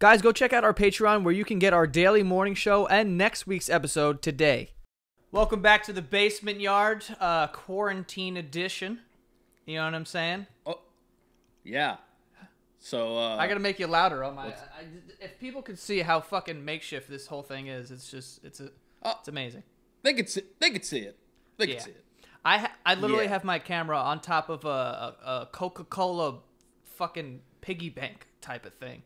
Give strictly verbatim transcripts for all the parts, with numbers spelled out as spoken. Guys, go check out our Patreon where you can get our daily morning show and next week's episode today. Welcome back to The Basement Yard, uh, quarantine edition. You know what I'm saying? Oh, yeah. So uh, I gotta make you louder on my. I, if people could see how fucking makeshift this whole thing is, it's just it's a uh, it's amazing. They could see, they could see it. They could yeah. see it. I ha I literally yeah. have my camera on top of a, a, a Coca-Cola fucking piggy bank type of thing.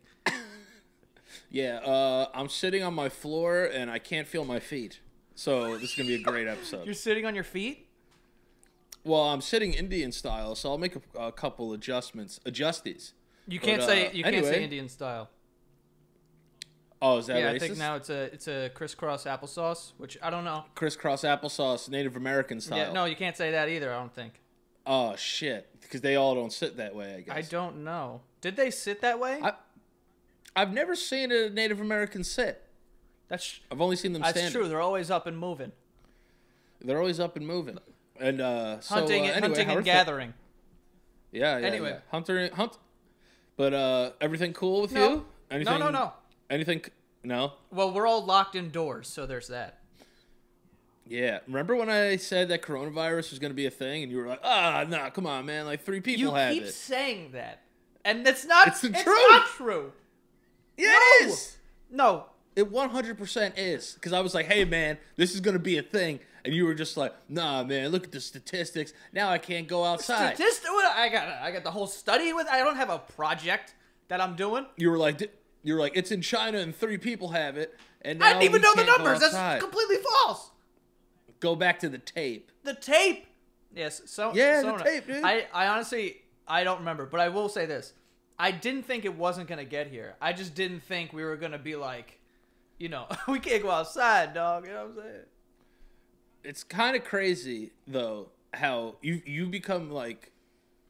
Yeah, uh, I'm sitting on my floor and I can't feel my feet. So this is gonna be a great episode. You're sitting on your feet? Well, I'm sitting Indian style, so I'll make a, a couple adjustments, adjusties. You can't but, uh, say you can't anyway. say Indian style. Oh, is that yeah, racist? I think now it's a it's a crisscross applesauce, which I don't know. Crisscross applesauce, Native American style. Yeah, no, you can't say that either. I don't think. Oh shit! Because they all don't sit that way. I guess. I don't know. Did they sit that way? I, I've never seen a Native American sit. That's. I've only seen them standing. That's true. They're always up and moving. They're always up and moving, and uh, hunting, so, uh, anyway, hunting and gathering. Th yeah, yeah. Anyway, yeah. hunter, hunt. But uh, everything cool with no. you? Anything, no, no, no. Anything? No. Well, we're all locked indoors, so there's that. Yeah. Remember when I said that coronavirus was going to be a thing, and you were like, "Ah, oh, nah, come on, man! Like three people have it." You keep saying that, and that's not. It's the it's truth. Not true. Yeah, no. It is. No. It one hundred percent is, because I was like, "Hey, man, this is going to be a thing," and you were just like, "Nah, man, look at the statistics. Now I can't go outside." Statist I got, I got the whole study with. I don't have a project that I'm doing. You were like, you were like, it's in China and three people have it, and now I didn't even know the numbers. That's completely false. Go back to the tape. The tape. Yes. So yeah, so the tape, dude. I, I honestly, I don't remember, but I will say this: I didn't think it wasn't going to get here. I just didn't think we were going to be like. You know, we can't go outside, dog. You know what I'm saying? It's kind of crazy, though, how you you become like,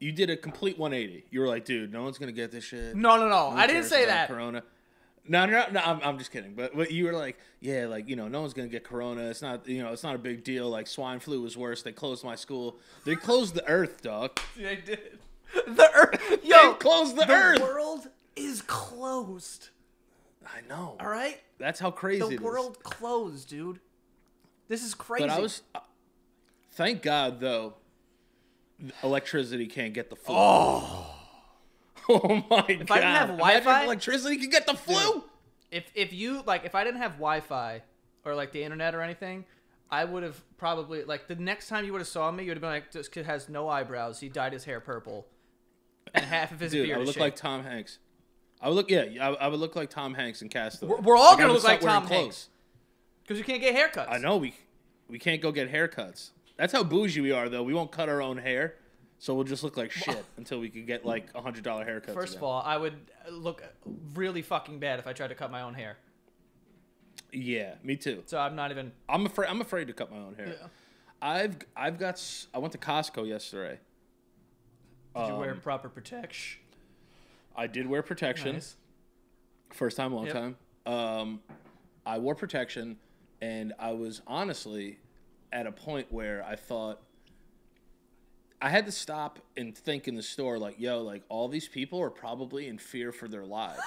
you did a complete one eighty. You were like, dude, no one's going to get this shit. No, no, no. no I didn't say that. Corona. No, no, no. no I'm, I'm just kidding. But, but you were like, yeah, like, you know, no one's going to get Corona. It's not, you know, it's not a big deal. Like, swine flu was worse. They closed my school. They closed the earth, dog. They did. The earth. Yo, they closed the, the earth. The world is closed. I know. All right? That's how crazy it is. The world closed, dude. This is crazy. But I was... Uh, thank God, though, electricity can't get the flu. Oh, oh my God. If I didn't have Wi-Fi... electricity can get the flu? If, if you... Like, if I didn't have Wi-Fi or, like, the internet or anything, I would have probably... Like, the next time you would have saw me, you would have been like, this kid has no eyebrows. He dyed his hair purple. And half of his dude, beard is I look shaped. Like Tom Hanks. I would look, yeah, I, I would look like Tom Hanks in Cast Away. We're, we're all like, gonna look like Tom Hanks because we can't get haircuts. I know we, we can't go get haircuts. That's how bougie we are, though. We won't cut our own hair, so we'll just look like shit until we can get like a hundred dollar haircuts. First again. of all, I would look really fucking bad if I tried to cut my own hair. Yeah, me too. So I'm not even. I'm afraid. I'm afraid to cut my own hair. Yeah. I've I've got. I went to Costco yesterday. Did um, you wear proper protection? I did wear protection. Nice. First time, long yep. time. Um, I wore protection, and I was honestly at a point where I thought I had to stop and think in the store, like, yo, like, all these people are probably in fear for their lives.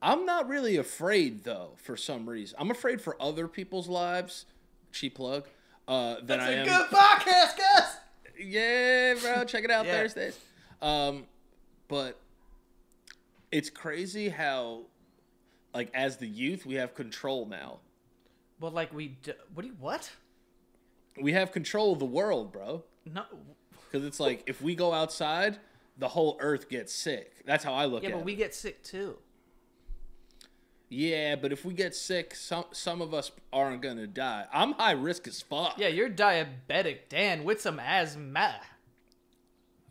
I'm not really afraid, though, for some reason. I'm afraid for other people's lives. Cheap plug. Uh, than That's I a am. good podcast, guys! Yeah, bro. Check it out yeah. Thursdays. Um, but... It's crazy how, like, as the youth, we have control now. Well, like, we... Do, what do you... What? We have control of the world, bro. No. Because it's like, if we go outside, the whole earth gets sick. That's how I look yeah, at it. Yeah, but we get sick, too. Yeah, but if we get sick, some, some of us aren't going to die. I'm high risk as fuck. Yeah, you're diabetic, Dan, with some asthma.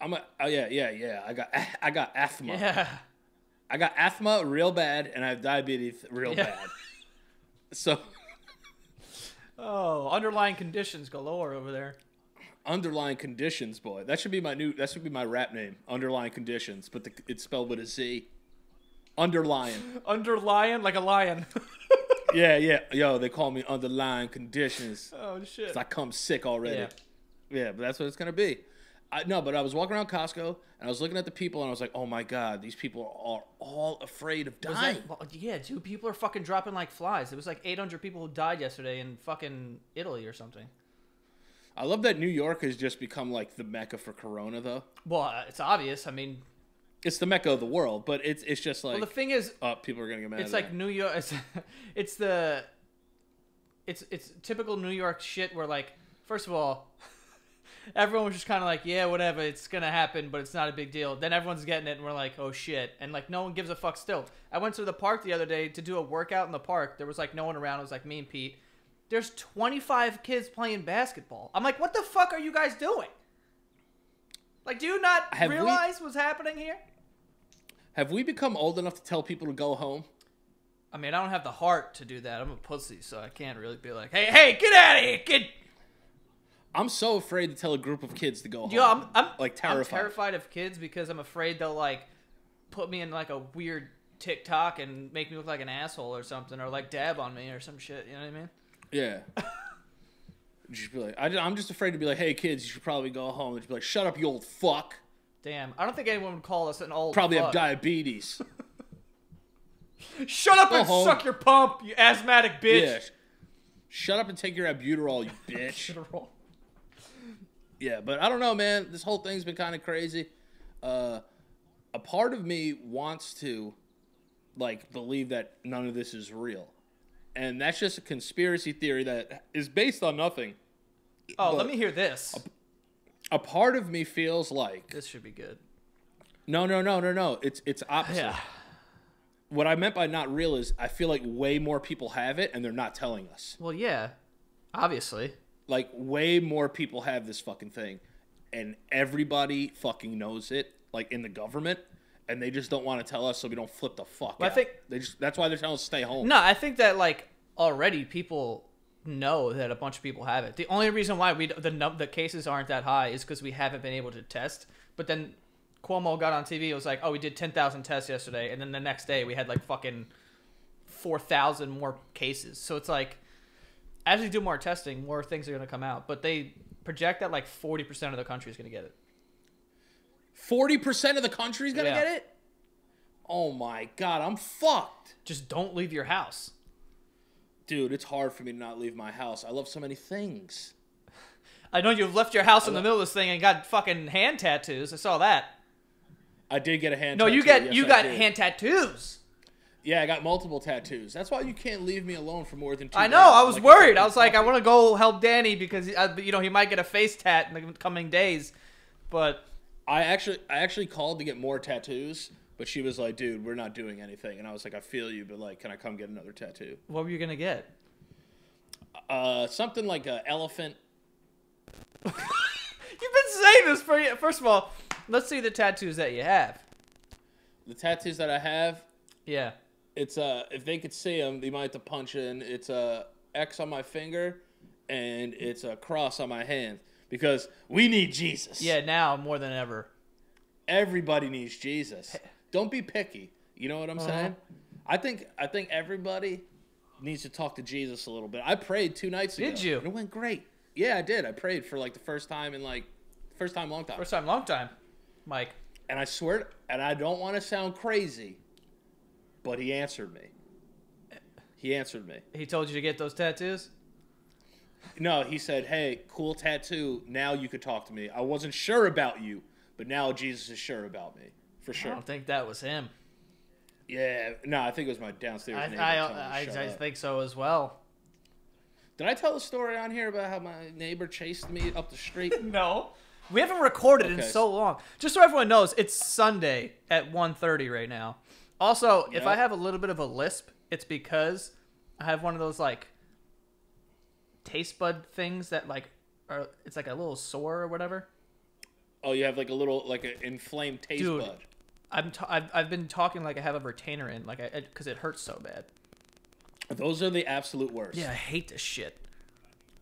I'm a... Oh, yeah, yeah, yeah. I got, I got asthma. Yeah. I got asthma real bad, and I have diabetes real yeah. bad. So, oh, underlying conditions galore over there. Underlying conditions, boy. That should be my new. That should be my rap name. Underlying conditions, but the, it's spelled with a Z. Underlying. Underlying like a lion. yeah, yeah, yo, they call me underlying conditions. Oh shit. 'Cause I come sick already. Yeah. yeah, but that's what it's gonna be. I, no, but I was walking around Costco, and I was looking at the people, and I was like, oh, my God, these people are all afraid of dying. That, well, yeah, dude, people are fucking dropping like flies. It was like eight hundred people who died yesterday in fucking Italy or something. I love that New York has just become like the mecca for corona, though. Well, it's obvious. I mean... It's the mecca of the world, but it's it's just like... Well, the thing is... Oh, people are going to get mad. It's like New York... It's, it's the... It's, it's typical New York shit where, like, first of all... Everyone was just kind of like, yeah, whatever, it's going to happen, but it's not a big deal. Then everyone's getting it, and we're like, oh, shit. And, like, no one gives a fuck still. I went to the park the other day to do a workout in the park. There was, like, no one around. It was, like, me and Pete. There's twenty-five kids playing basketball. I'm like, what the fuck are you guys doing? Like, do you not have realize we, what's happening here? Have we become old enough to tell people to go home? I mean, I don't have the heart to do that. I'm a pussy, so I can't really be like, hey, hey, get out of here, kid. I'm so afraid to tell a group of kids to go home. Yo, I'm, I'm like terrified. I'm terrified of kids because I'm afraid they'll like put me in like a weird TikTok and make me look like an asshole or something, or like dab on me or some shit. You know what I mean? Yeah. Just be like, I, I'm just afraid to be like, hey kids, you should probably go home. And just be like, shut up, you old fuck. Damn, I don't think anyone would call us an old. Probably fuck. Have diabetes. Shut up go and home. Suck your pump, you asthmatic bitch. Yeah. Shut up and take your Albuterol, you bitch. Albuterol. Yeah, but I don't know, man. This whole thing's been kind of crazy. Uh, a part of me wants to, like, believe that none of this is real. And that's just a conspiracy theory that is based on nothing. Oh, but let me hear this. A, a part of me feels like... This should be good. No, no, no, no, no. It's, it's opposite. Yeah. What I meant by not real is I feel like way more people have it and they're not telling us. Well, yeah, obviously. Like, way more people have this fucking thing, and everybody fucking knows it, like, in the government, and they just don't want to tell us so we don't flip the fuck well, out. I think they just, that's why they're telling us to stay home. No, I think that, like, already people know that a bunch of people have it. The only reason why we the, the cases aren't that high is because we haven't been able to test, but then Cuomo got on T V, it was like, oh, we did ten thousand tests yesterday, and then the next day we had, like, fucking four thousand more cases. So it's like... As we do more testing, more things are going to come out. But they project that like forty percent of the country is going to get it. forty percent of the country is going to yeah. get it? Oh, my God. I'm fucked. Just don't leave your house. Dude, it's hard for me to not leave my house. I love so many things. I know you've left your house I in the middle of this thing and got fucking hand tattoos. I saw that. I did get a hand no, tattoo. No, you got, yes, you got hand tattoos. Yeah, I got multiple tattoos. That's why you can't leave me alone for more than two I know. Days. I was like worried. I was like, I want to go help Danny because, you know, he might get a face tat in the coming days. But I actually I actually called to get more tattoos, but she was like, dude, we're not doing anything. And I was like, I feel you, but, like, can I come get another tattoo? What were you going to get? Uh, something like an elephant. You've been saying this for you. First of all, let's see the tattoos that you have. The tattoos that I have? Yeah. It's uh, if they could see them, they might have to punch in. It's a X on my finger, and it's a cross on my hand because we need Jesus. Yeah, now more than ever, everybody needs Jesus. Don't be picky. You know what I'm uh-huh. saying? I think I think everybody needs to talk to Jesus a little bit. I prayed two nights ago. Did you? And it went great. Yeah, I did. I prayed for like the first time in like first time long time. First time long time, Mike. And I swear, and I don't want to sound crazy. But he answered me. He answered me. He told you to get those tattoos? No, he said, hey, cool tattoo. Now you could talk to me. I wasn't sure about you, but now Jesus is sure about me. For sure. I don't think that was him. Yeah. No, I think it was my downstairs I, neighbor. I, I, I, I think so as well. Did I tell a story on here about how my neighbor chased me up the street? No. We haven't recorded okay. in so long. Just so everyone knows, it's Sunday at one thirty right now. Also, yep. if I have a little bit of a lisp, it's because I have one of those, like, taste bud things that, like, are, it's like a little sore or whatever. Oh, you have, like, a little, like, an inflamed taste Dude, bud. I'm t I've, I've been talking like I have a retainer in, like, because it hurts so bad. Those are the absolute worst. Yeah, I hate this shit.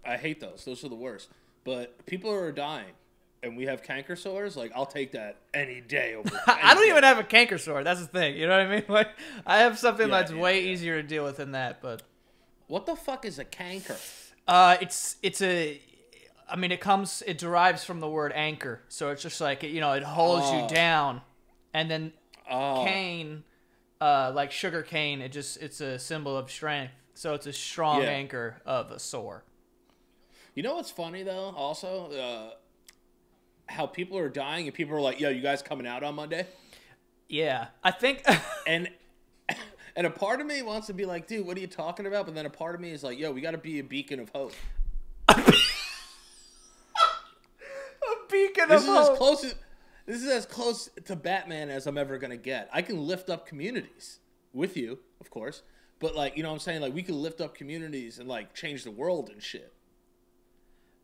I hate those. Those are the worst. But people are dying. And we have canker sores, like, I'll take that any day over. Any I don't day. even have a canker sore. That's the thing. You know what I mean? Like, I have something yeah, that's yeah, way yeah. easier to deal with than that. But what the fuck is a canker? Uh, it's it's a I mean, it comes, it derives from the word anchor. So it's just like, you know, it holds oh. you down. And then oh. cane, uh, like sugar cane, it just, it's a symbol of strength. So it's a strong yeah. anchor of a sore. You know what's funny, though, also? Uh, how people are dying and people are like, yo, you guys coming out on Monday? Yeah. I think... and and a part of me wants to be like, dude, what are you talking about? But then a part of me is like, yo, we got to be a beacon of hope. a beacon this of is hope. As close as, this is as close to Batman as I'm ever going to get. I can lift up communities with you, of course. But, like, you know what I'm saying? Like, we can lift up communities and, like, change the world and shit.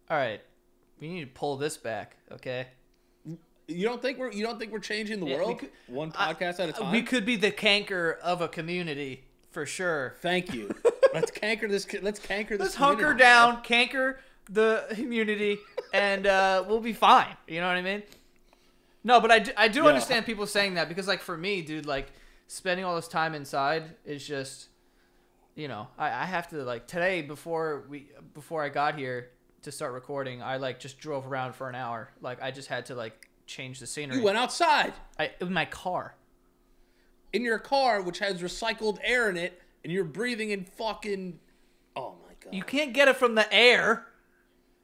All right, we need to pull this back, okay? You don't think we're you don't think we're changing the yeah, world could, one podcast I, at a time? We could be the canker of a community for sure. Thank you. Let's canker this. Let's canker this. Let's community. hunker down, canker the community, and uh, we'll be fine. You know what I mean? No, but I do, I do yeah. understand people saying that because, like, for me, dude, like spending all this time inside is just, you know, I, I have to like today before we before I got here. to start recording, I like just drove around for an hour. Like I just had to like change the scenery. You went outside. I in my car. In your car, which has recycled air in it, and you're breathing in fucking. Oh my god! You can't get it from the air.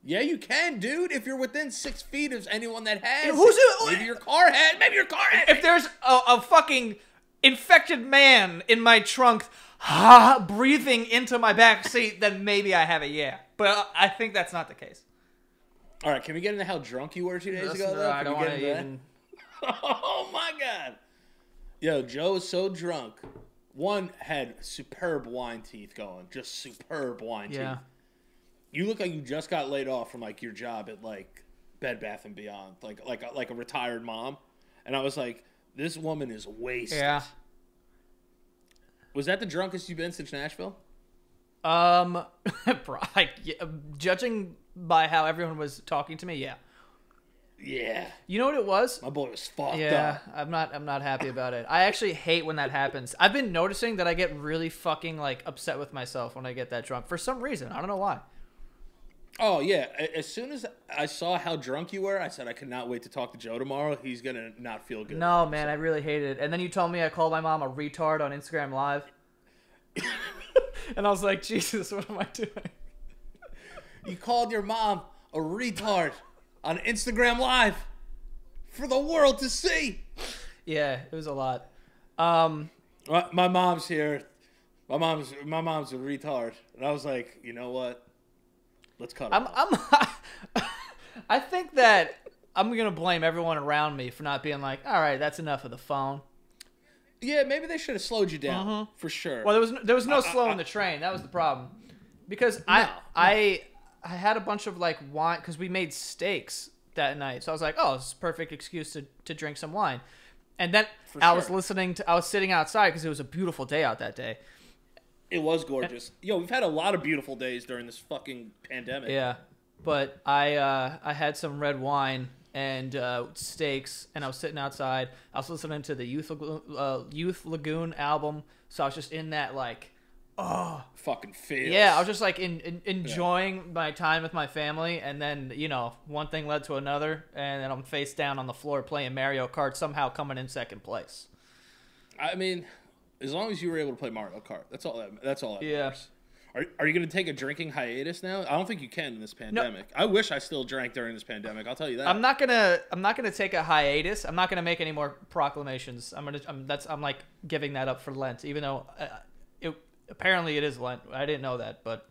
Yeah, you can, dude. If you're within six feet of anyone that has, and who's it? Maybe your car has. Maybe your car has. If it. there's a, a fucking infected man in my trunk, ha, breathing into my back seat, then maybe I have it. Yeah. But I think that's not the case. All right, can we get into how drunk you were two days Listen, ago? Though? I don't want to even. Oh my god! Yo, Joe is so drunk. One had superb wine teeth going, just superb wine yeah. teeth. You look like you just got laid off from like your job at like Bed Bath and Beyond, like like like a retired mom. And I was like, this woman is wasted. Yeah. Was that the drunkest you've been since Nashville? Um, like, yeah, judging by how everyone was talking to me, yeah, yeah. You know what it was? My boy was fucked yeah, up. Yeah, I'm not. I'm not happy about it. I actually hate when that happens. I've been noticing that I get really fucking like upset with myself when I get that drunk for some reason. I don't know why. Oh yeah. As soon as I saw how drunk you were, I said I could not wait to talk to Joe tomorrow. He's gonna not feel good. No man, I really hated it. And then you told me I called my mom a retard on Instagram Live. And I was like, Jesus, what am I doing? You called your mom a retard on Instagram Live for the world to see. Yeah, it was a lot. Um, my, my mom's here. My mom's my mom's a retard, and I was like, you know what? Let's cut it I'm, off. I'm, I think that I'm gonna blame everyone around me for not being like, all right, that's enough of the phone. Yeah, maybe they should have slowed you down uh-huh. for sure. Well, there was no, there was no uh, slowing uh, the train. That was the problem, because no, I no. I I had a bunch of like wine because we made steaks that night. So I was like, oh, this is a perfect excuse to to drink some wine. And then for I sure. was listening to I was sitting outside because it was a beautiful day out that day. It was gorgeous. And, yo, we've had a lot of beautiful days during this fucking pandemic. Yeah, but I uh, I had some red wine. And uh, steaks, and I was sitting outside. I was listening to the Youth Lagoon, uh, Youth Lagoon album, so I was just in that like, oh, fucking feels. Yeah, I was just like in, in, enjoying yeah. my time with my family, and then you know one thing led to another, and then I'm face down on the floor playing Mario Kart, somehow coming in second place. I mean, as long as you were able to play Mario Kart, that's all. That, that's all. That yeah. matters. Are, are you going to take a drinking hiatus now? I don't think you can in this pandemic. No. I wish I still drank during this pandemic. I'll tell you that. I'm not going to I'm not going to take a hiatus. I'm not going to make any more proclamations. I'm going to I'm that's I'm like giving that up for Lent, even though uh, it apparently it is Lent. I didn't know that, but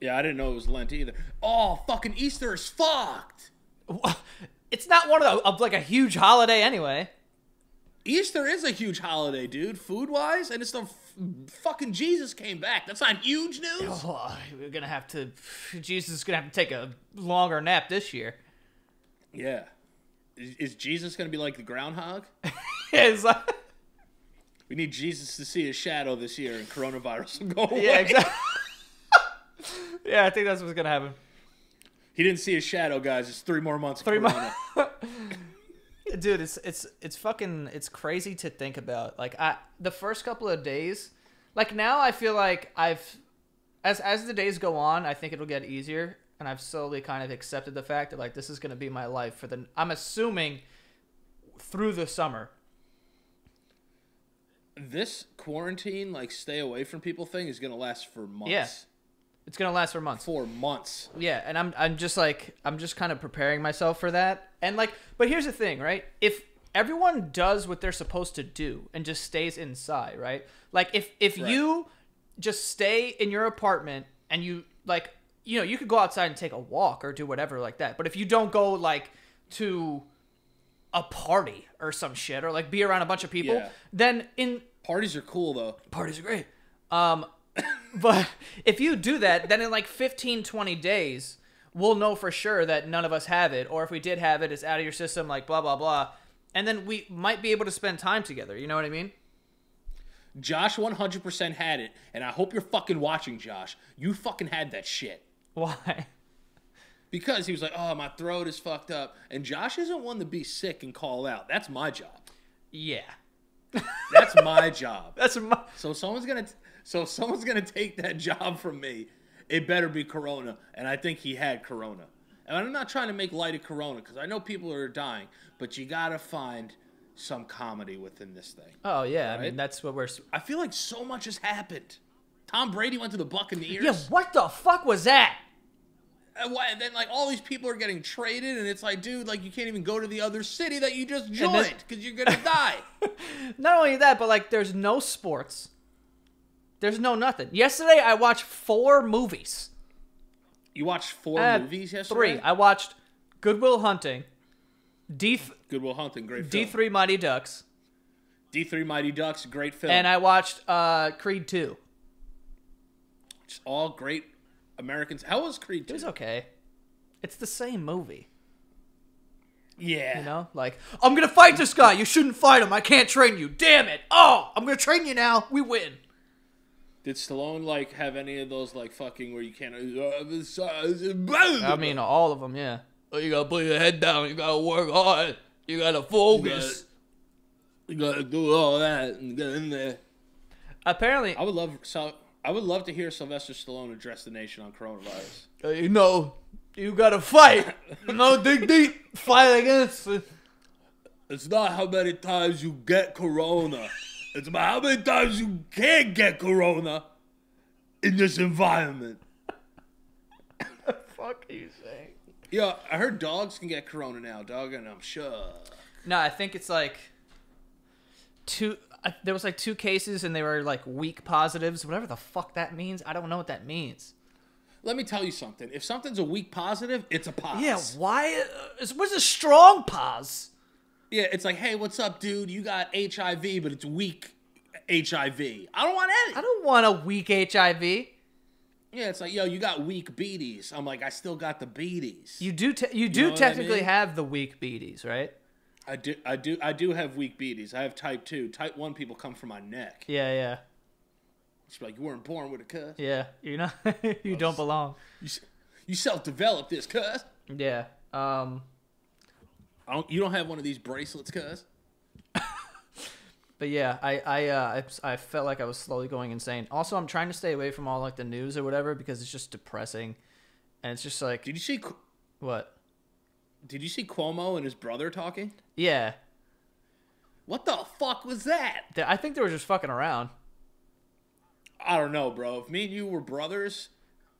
yeah, I didn't know it was Lent either. Oh, fucking Easter is fucked. It's not one of, the, of like a huge holiday anyway. Easter is a huge holiday, dude, food-wise, and it's the f fucking Jesus came back. That's not huge news. Oh, we're gonna have to. Jesus is gonna have to take a longer nap this year. Yeah, is, is Jesus gonna be like the groundhog? It's like... We need Jesus to see his shadow this year, and coronavirus will go away. Yeah, exactly. Yeah, I think that's what's gonna happen. He didn't see his shadow, guys. It's three more months. Three months. Dude, it's it's it's fucking it's crazy to think about. Like I the first couple of days, like now I feel like I've as as the days go on, I think it'll get easier. and I've slowly kind of accepted the fact that, like, this is going to be my life for the, I'm assuming, through the summer. This quarantine, like, stay away from people thing is going to last for months. Yeah. It's going to last for months. For months. Yeah, and I'm I'm just, like, I'm just kind of preparing myself for that. And, like, but here's the thing, right? If everyone does what they're supposed to do and just stays inside, right? Like, if, if right. you just stay in your apartment and you, like, you know, you could go outside and take a walk or do whatever like that. But if you don't go, like, to a party or some shit, or, like, be around a bunch of people, yeah. then in... Parties are cool, though. Parties are great. Um... But if you do that, then in like fifteen, twenty days, we'll know for sure that none of us have it. Or if we did have it, it's out of your system, like blah, blah, blah. And then we might be able to spend time together. You know what I mean? Josh one hundred percent had it. And I hope you're fucking watching, Josh. You fucking had that shit. Why? Because he was like, oh, my throat is fucked up. And Josh isn't one to be sick and call out. That's my job. Yeah. That's my job. That's my... So someone's going to... So if someone's going to take that job from me, it better be Corona. And I think he had Corona. And I'm not trying to make light of Corona because I know people are dying, but you got to find some comedy within this thing. Oh, yeah. Right? I mean, that's what we're... I feel like so much has happened. Tom Brady went to the Buccaneers. Yeah, what the fuck was that? And, why, and then, like, all these people are getting traded, and it's like, dude, like, you can't even go to the other city that you just joined because you're going to die. Not only that, but, like, there's no sports. There's no nothing. Yesterday, I watched four movies. You watched four uh, movies yesterday? Three. I watched Goodwill Hunting. D Goodwill Hunting, great film. D three Mighty Ducks. D three Mighty Ducks, great film. And I watched uh, Creed Two. Just all great Americans. How was Creed Two? It was okay. It's the same movie. Yeah. You know, like, I'm going to fight this guy. You shouldn't fight him. I can't train you. Damn it. Oh, I'm going to train you now. We win. Did Stallone, like, have any of those, like, fucking where you can't... I mean, all of them, yeah. You gotta put your head down. You gotta work hard. You gotta focus. You gotta, you gotta do all that and get in there. Apparently... I would love so I would love to hear Sylvester Stallone address the nation on coronavirus. Uh, you know, you gotta fight. You know, dig deep. Fight against it. It's not how many times you get corona. It's about how many times you can get corona in this environment. What the fuck are you saying? Yeah, I heard dogs can get corona now, dog, and I'm shook. No, I think it's like two. Uh, there was like two cases, and they were like weak positives, whatever the fuck that means. I don't know what that means. Let me tell you something. If something's a weak positive, it's a pos. Yeah, why? Uh, what's a strong pos? Yeah, it's like, hey, what's up, dude? You got H I V, but it's weak H I V. I don't want any. I don't want a weak H I V. Yeah, it's like, yo, you got weak beaties. I'm like, I still got the beaties. You do, te you do you know technically I mean? have the weak beaties, right? I do, I do, I do have weak beaties. I have type two. Type one people come from my neck. Yeah, yeah. It's like you weren't born with a cuss. Yeah, you're not. You don't belong. You, you self-developed this cuss. Yeah. Um. I don't, you don't have one of these bracelets, cuz. But yeah, I I, uh, I I felt like I was slowly going insane. Also, I'm trying to stay away from all like the news or whatever because it's just depressing, and it's just like. Did you see? What? Did you see Cuomo and his brother talking? Yeah. What the fuck was that? I think they were just fucking around. I don't know, bro. If me and you were brothers,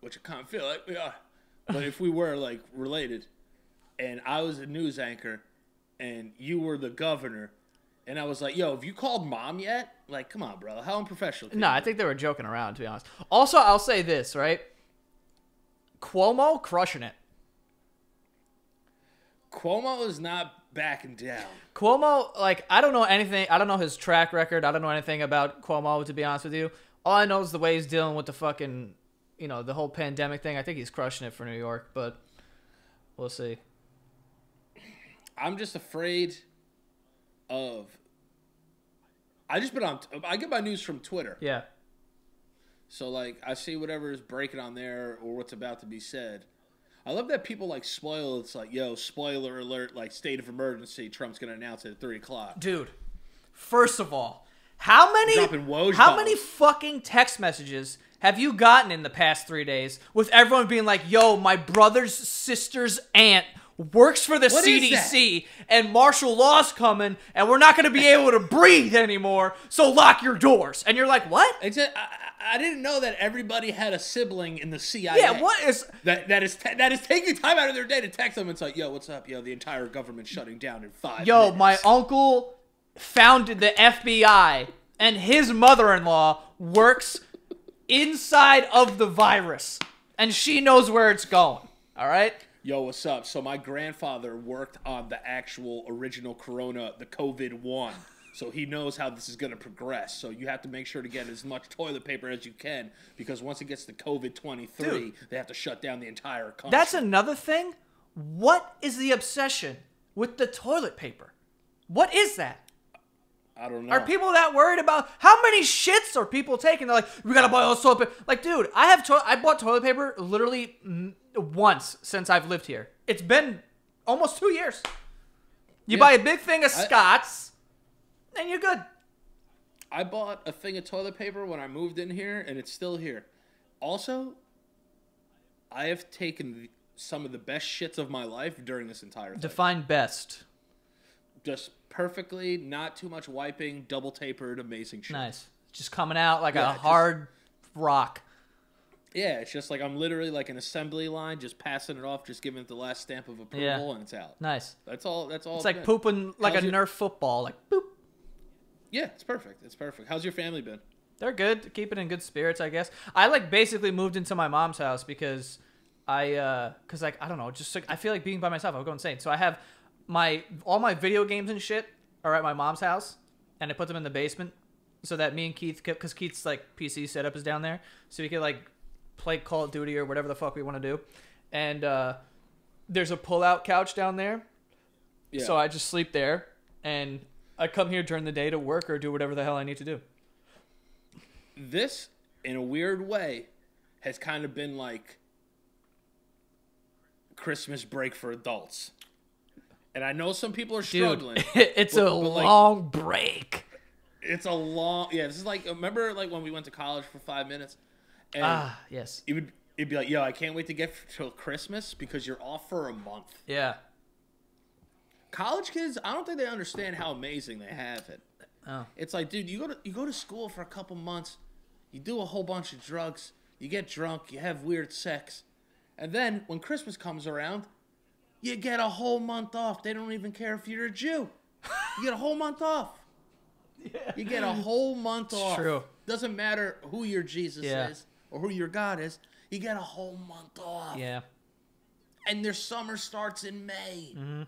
which I kind of feel like we are, but if we were like related. And I was a news anchor, and you were the governor. And I was like, yo, have you called mom yet? Like, come on, bro. How unprofessional. No, I think they were joking around, to be honest. Also, I'll say this, right? Cuomo crushing it. Cuomo is not backing down. Cuomo, like, I don't know anything. I don't know his track record. I don't know anything about Cuomo, to be honest with you. All I know is the way he's dealing with the fucking, you know, the whole pandemic thing. I think he's crushing it for New York, but we'll see. I'm just afraid of. I just been on. I get my news from Twitter. Yeah. So like, I see whatever is breaking on there or what's about to be said. I love that people like spoil. It's like, yo, spoiler alert! Like state of emergency. Trump's gonna announce it at three o'clock. Dude, first of all, How many? How many fucking text messages have you gotten in the past three days with everyone being like, "Yo, my brother's sister's aunt works for the C D C and martial law's coming, and we're not going to be able to breathe anymore. So lock your doors." And you're like, "What?" I, I didn't know that everybody had a sibling in the C I A. Yeah, what is that? That is that is taking time out of their day to text them. It's like, "Yo, what's up? Yo, the entire government shutting down in five." Yo, minutes. My uncle founded the F B I, and his mother-in-law works inside of the virus, and she knows where it's going. All right. Yo, what's up? So my grandfather worked on the actual original corona, the COVID one. So he knows how this is going to progress. So you have to make sure to get as much toilet paper as you can, because once it gets to COVID twenty-three, dude, they have to shut down the entire country. That's another thing. What is the obsession with the toilet paper? What is that? I don't know. Are people that worried about how many shits are people taking? They're like, we got to buy all soap. Like, dude, I have to I bought toilet paper literally once since I've lived here. It's been almost two years. You yeah. buy a big thing of Scott's I, and you're good. I bought a thing of toilet paper when I moved in here, and it's still here. Also, I have taken some of the best shits of my life during this entire thing. Define best. Just perfectly, not too much wiping, double tapered, amazing shit. Nice. Just coming out like yeah, a hard just, rock. Yeah, it's just like I'm literally like an assembly line, just passing it off, just giving it the last stamp of approval, yeah. and it's out. Nice. That's all. That's all. It's like been. pooping like How's a your... Nerf football, like boop. Yeah, it's perfect. It's perfect. How's your family been? They're good. Keeping in good spirits, I guess. I like basically moved into my mom's house because I, uh, cause like I don't know, just like, I feel like being by myself, I would go insane. So I have. My all my video games and shit are at my mom's house, and I put them in the basement so that me and Keith, because Keith's like P C setup is down there, so we could like play Call of Duty or whatever the fuck we want to do. And uh, there's a pull-out couch down there, yeah. so I just sleep there, and I come here during the day to work or do whatever the hell I need to do. This, in a weird way, has kind of been like Christmas break for adults. And I know some people are struggling. Dude, it's but, a but long like, break. It's a long... Yeah, this is like... Remember like when we went to college for five minutes? And ah, yes. It would, it'd be like, yo, I can't wait to get till Christmas because you're off for a month. Yeah. College kids, I don't think they understand how amazing they have it. Oh. It's like, dude, you go to, you go to school for a couple months. You do a whole bunch of drugs. You get drunk. You have weird sex. And then when Christmas comes around... You get a whole month off. They don't even care if you're a Jew. You get a whole month off. Yeah. You get a whole month it's off. True. Doesn't matter who your Jesus yeah. is or who your God is. You get a whole month off. Yeah. And their summer starts in May. Mm-hmm.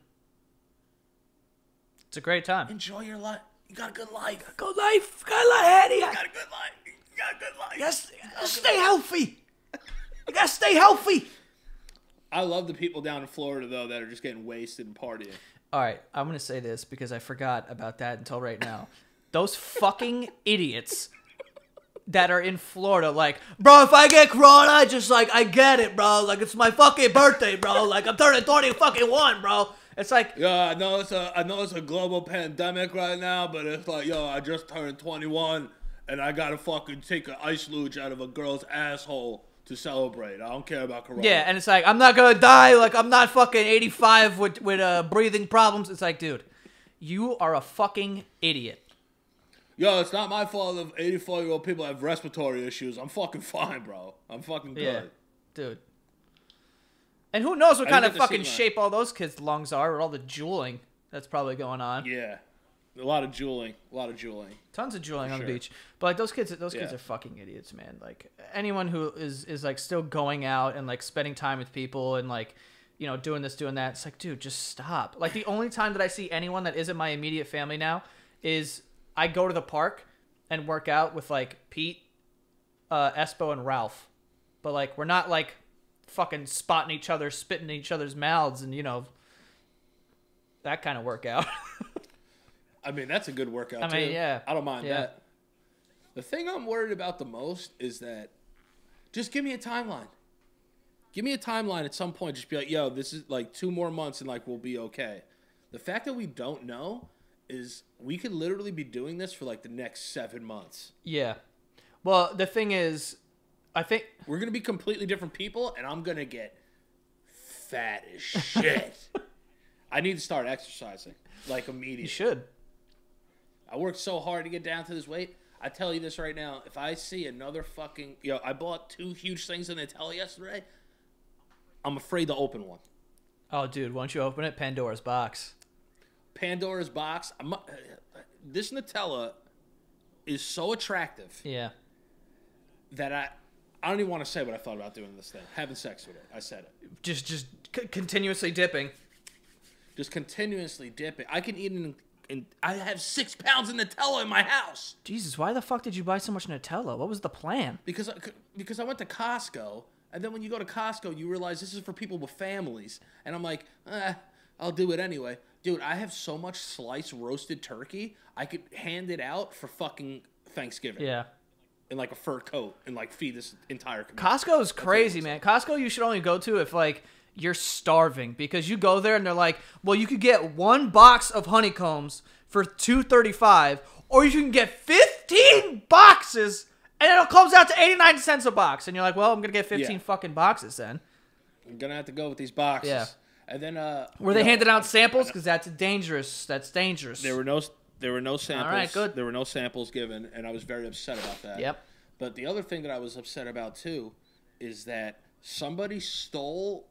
It's a great time. Enjoy your life. You got a good life. Good life. Good life. You got a good life. You got a good life. You gotta, you gotta stay healthy. You gotta stay healthy. I love the people down in Florida, though, that are just getting wasted and partying. All right. I'm going to say this because I forgot about that until right now. Those fucking idiots that are in Florida, like, bro, if I get corona, I just, like, I get it, bro. Like, it's my fucking birthday, bro. Like, I'm turning twenty fucking one, bro. It's like... Yeah, I know it's a, I know it's a global pandemic right now, but it's like, yo, I just turned twenty-one, and I got to fucking take an ice luge out of a girl's asshole. To celebrate. I don't care about corona. Yeah, and it's like, I'm not gonna die. Like, I'm not fucking eighty-five with, with uh, breathing problems. It's like, dude, you are a fucking idiot. Yo, it's not my fault if eighty-four-year-old people have respiratory issues. I'm fucking fine, bro. I'm fucking good. Yeah, dude. And who knows what kind of fucking shape all those kids' lungs are with all the juuling that's probably going on. Yeah. A lot of juuling, a lot of juuling, tons of juuling on the beach. But like, those kids, those yeah. kids are fucking idiots, man. Like anyone who is is like still going out and like spending time with people and like, you know, doing this, doing that. It's like, dude, just stop. Like the only time that I see anyone that isn't my immediate family now is I go to the park and work out with like Pete, uh, Espo, and Ralph. But like, we're not like fucking spotting each other, spitting in each other's mouths, and you know, that kind of workout. I mean, that's a good workout, I mean, too. Yeah. I don't mind yeah. that. The thing I'm worried about the most is that just give me a timeline. Give me a timeline at some point. Just be like, yo, this is like two more months and like we'll be okay. The fact that we don't know is we could literally be doing this for like the next seven months. Yeah. Well, the thing is, I think we're going to be completely different people, and I'm going to get fat as shit. I need to start exercising, like, immediately. You should. I worked so hard to get down to this weight. I tell you this right now. If I see another fucking... You know, I bought two huge things in Nutella yesterday. I'm afraid to open one. Oh, dude, why don't you open it? Pandora's box. Pandora's box. I'm, uh, this Nutella is so attractive. Yeah. That I... I don't even want to say what I thought about doing this thing. Having sex with it. I said it. Just, just c- continuously dipping. Just continuously dipping. I can eat an... And I have six pounds of Nutella in my house. Jesus, why the fuck did you buy so much Nutella? What was the plan? Because I, because I went to Costco, and then when you go to Costco, you realize this is for people with families. And I'm like, eh, I'll do it anyway. Dude, I have so much sliced roasted turkey, I could hand it out for fucking Thanksgiving. Yeah. In like a fur coat and like feed this entire community. Costco's crazy, man. Costco you should only go to if like... You're starving, because you go there and they're like, well, you could get one box of honeycombs for two thirty-five, or you can get fifteen boxes and it comes out to eighty-nine cents a box. And you're like, well, I'm going to get fifteen yeah. fucking boxes then. I'm going to have to go with these boxes. Yeah. And then, uh, were they know, handing out samples? Because that's dangerous. That's dangerous. There were no, there were no samples. All right, good. There were no samples given. And I was very upset about that. Yep. But the other thing that I was upset about too, is that somebody stole,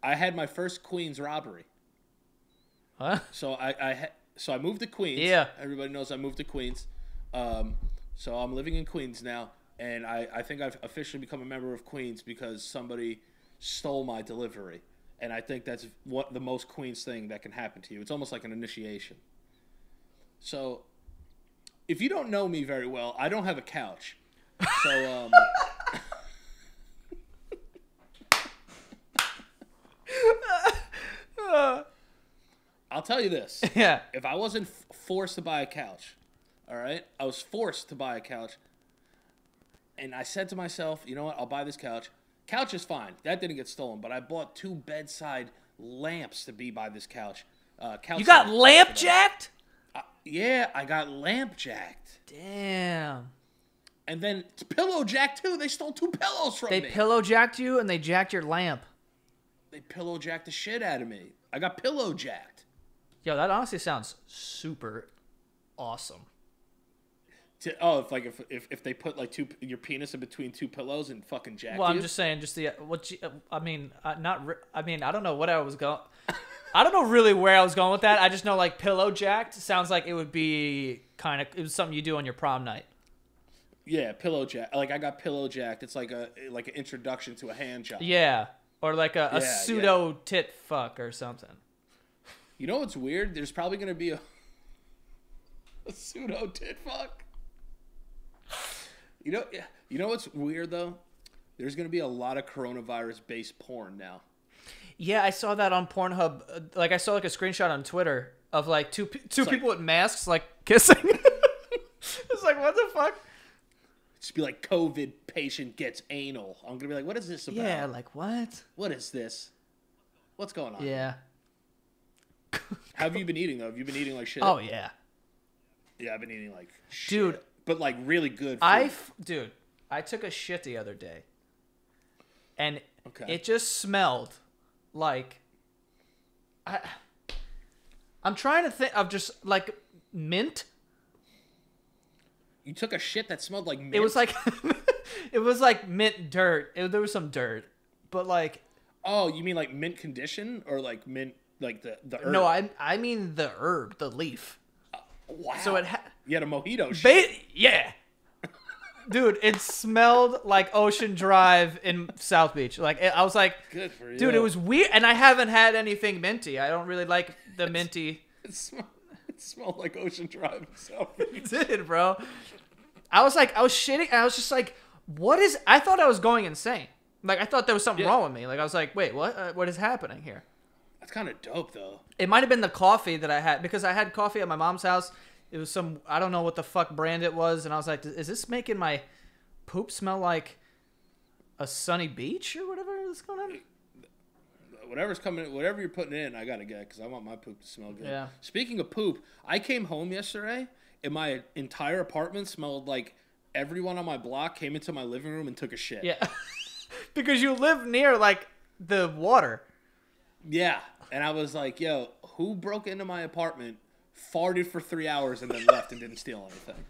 I had my first Queens robbery. Huh? So I, I ha- so I moved to Queens. Yeah. Everybody knows I moved to Queens. Um, so I'm living in Queens now, and I, I think I've officially become a member of Queens because somebody stole my delivery, and I think that's what the most Queens thing that can happen to you. It's almost like an initiation. So if you don't know me very well, I don't have a couch. So. Um, I'll tell you this. Yeah. If I wasn't f- forced to buy a couch, all right? I was forced to buy a couch. And I said to myself, you know what? I'll buy this couch. Couch is fine. That didn't get stolen. But I bought two bedside lamps to be by this couch. Uh, couch you got lamp jacked? I, yeah, I got lamp jacked. Damn. And then pillow jacked, too. They stole two pillows from they me. They pillow jacked you and they jacked your lamp. They pillow jacked the shit out of me. I got pillow jacked. Yo, that honestly sounds super awesome. To, oh, if like if, if if they put like two your penis in between two pillows and fucking jack you. Well, I'm you? just saying, just the what you, I mean, uh, not re- I mean, I don't know what I was going. I don't know really where I was going with that. I just know like pillow jacked sounds like it would be kind of it was something you do on your prom night. Yeah, pillow jack. Like I got pillow jacked. It's like a like an introduction to a hand job. Yeah. Or like a, a yeah, pseudo yeah. tit fuck or something. You know what's weird? There's probably going to be a, a pseudo tit fuck. You know, you know what's weird though? There's going to be a lot of coronavirus based porn now. Yeah, I saw that on Pornhub. Like I saw like a screenshot on Twitter of like two two it's people like, with masks like kissing. It's like what the fuck? Just be like, COVID patient gets anal. I'm going to be like, what is this about? Yeah, like, what? What is this? What's going on? Yeah. How have you been eating, though? Have you been eating like shit? Oh, yeah. Yeah, I've been eating like shit. Dude. But like really good food. I f- Dude, I took a shit the other day. And okay. It just smelled like... I, I'm trying to think of just like mint. You took a shit that smelled like mint. It was like, it was like mint dirt. It, there was some dirt, but like. Oh, you mean like mint condition or like mint, like the, the herb? No, I I mean the herb, the leaf. Uh, wow. So it had. You had a mojito. Shit. Ba- yeah. Dude, it smelled like Ocean Drive in South Beach. Like I was like, good for you. Dude, it was weird, and I haven't had anything minty. I don't really like the it's, minty. It smells. It smelled like Ocean Drive. So it did, bro. I was like, I was shitting. I was just like, what is... I thought I was going insane. Like, I thought there was something yeah. wrong with me. Like, I was like, wait, what? Uh, what is happening here? That's kind of dope, though. It might have been the coffee that I had. Because I had coffee at my mom's house. It was some... I don't know what the fuck brand it was. And I was like, is this making my poop smell like a sunny beach or whatever is going on? whatever's coming, whatever you're putting in, I gotta get because I want my poop to smell good. Yeah. Speaking of poop, I came home yesterday and my entire apartment smelled like everyone on my block came into my living room and took a shit. Yeah. Because you live near like the water. Yeah. And I was like, yo, who broke into my apartment, farted for three hours, and then left and didn't steal anything?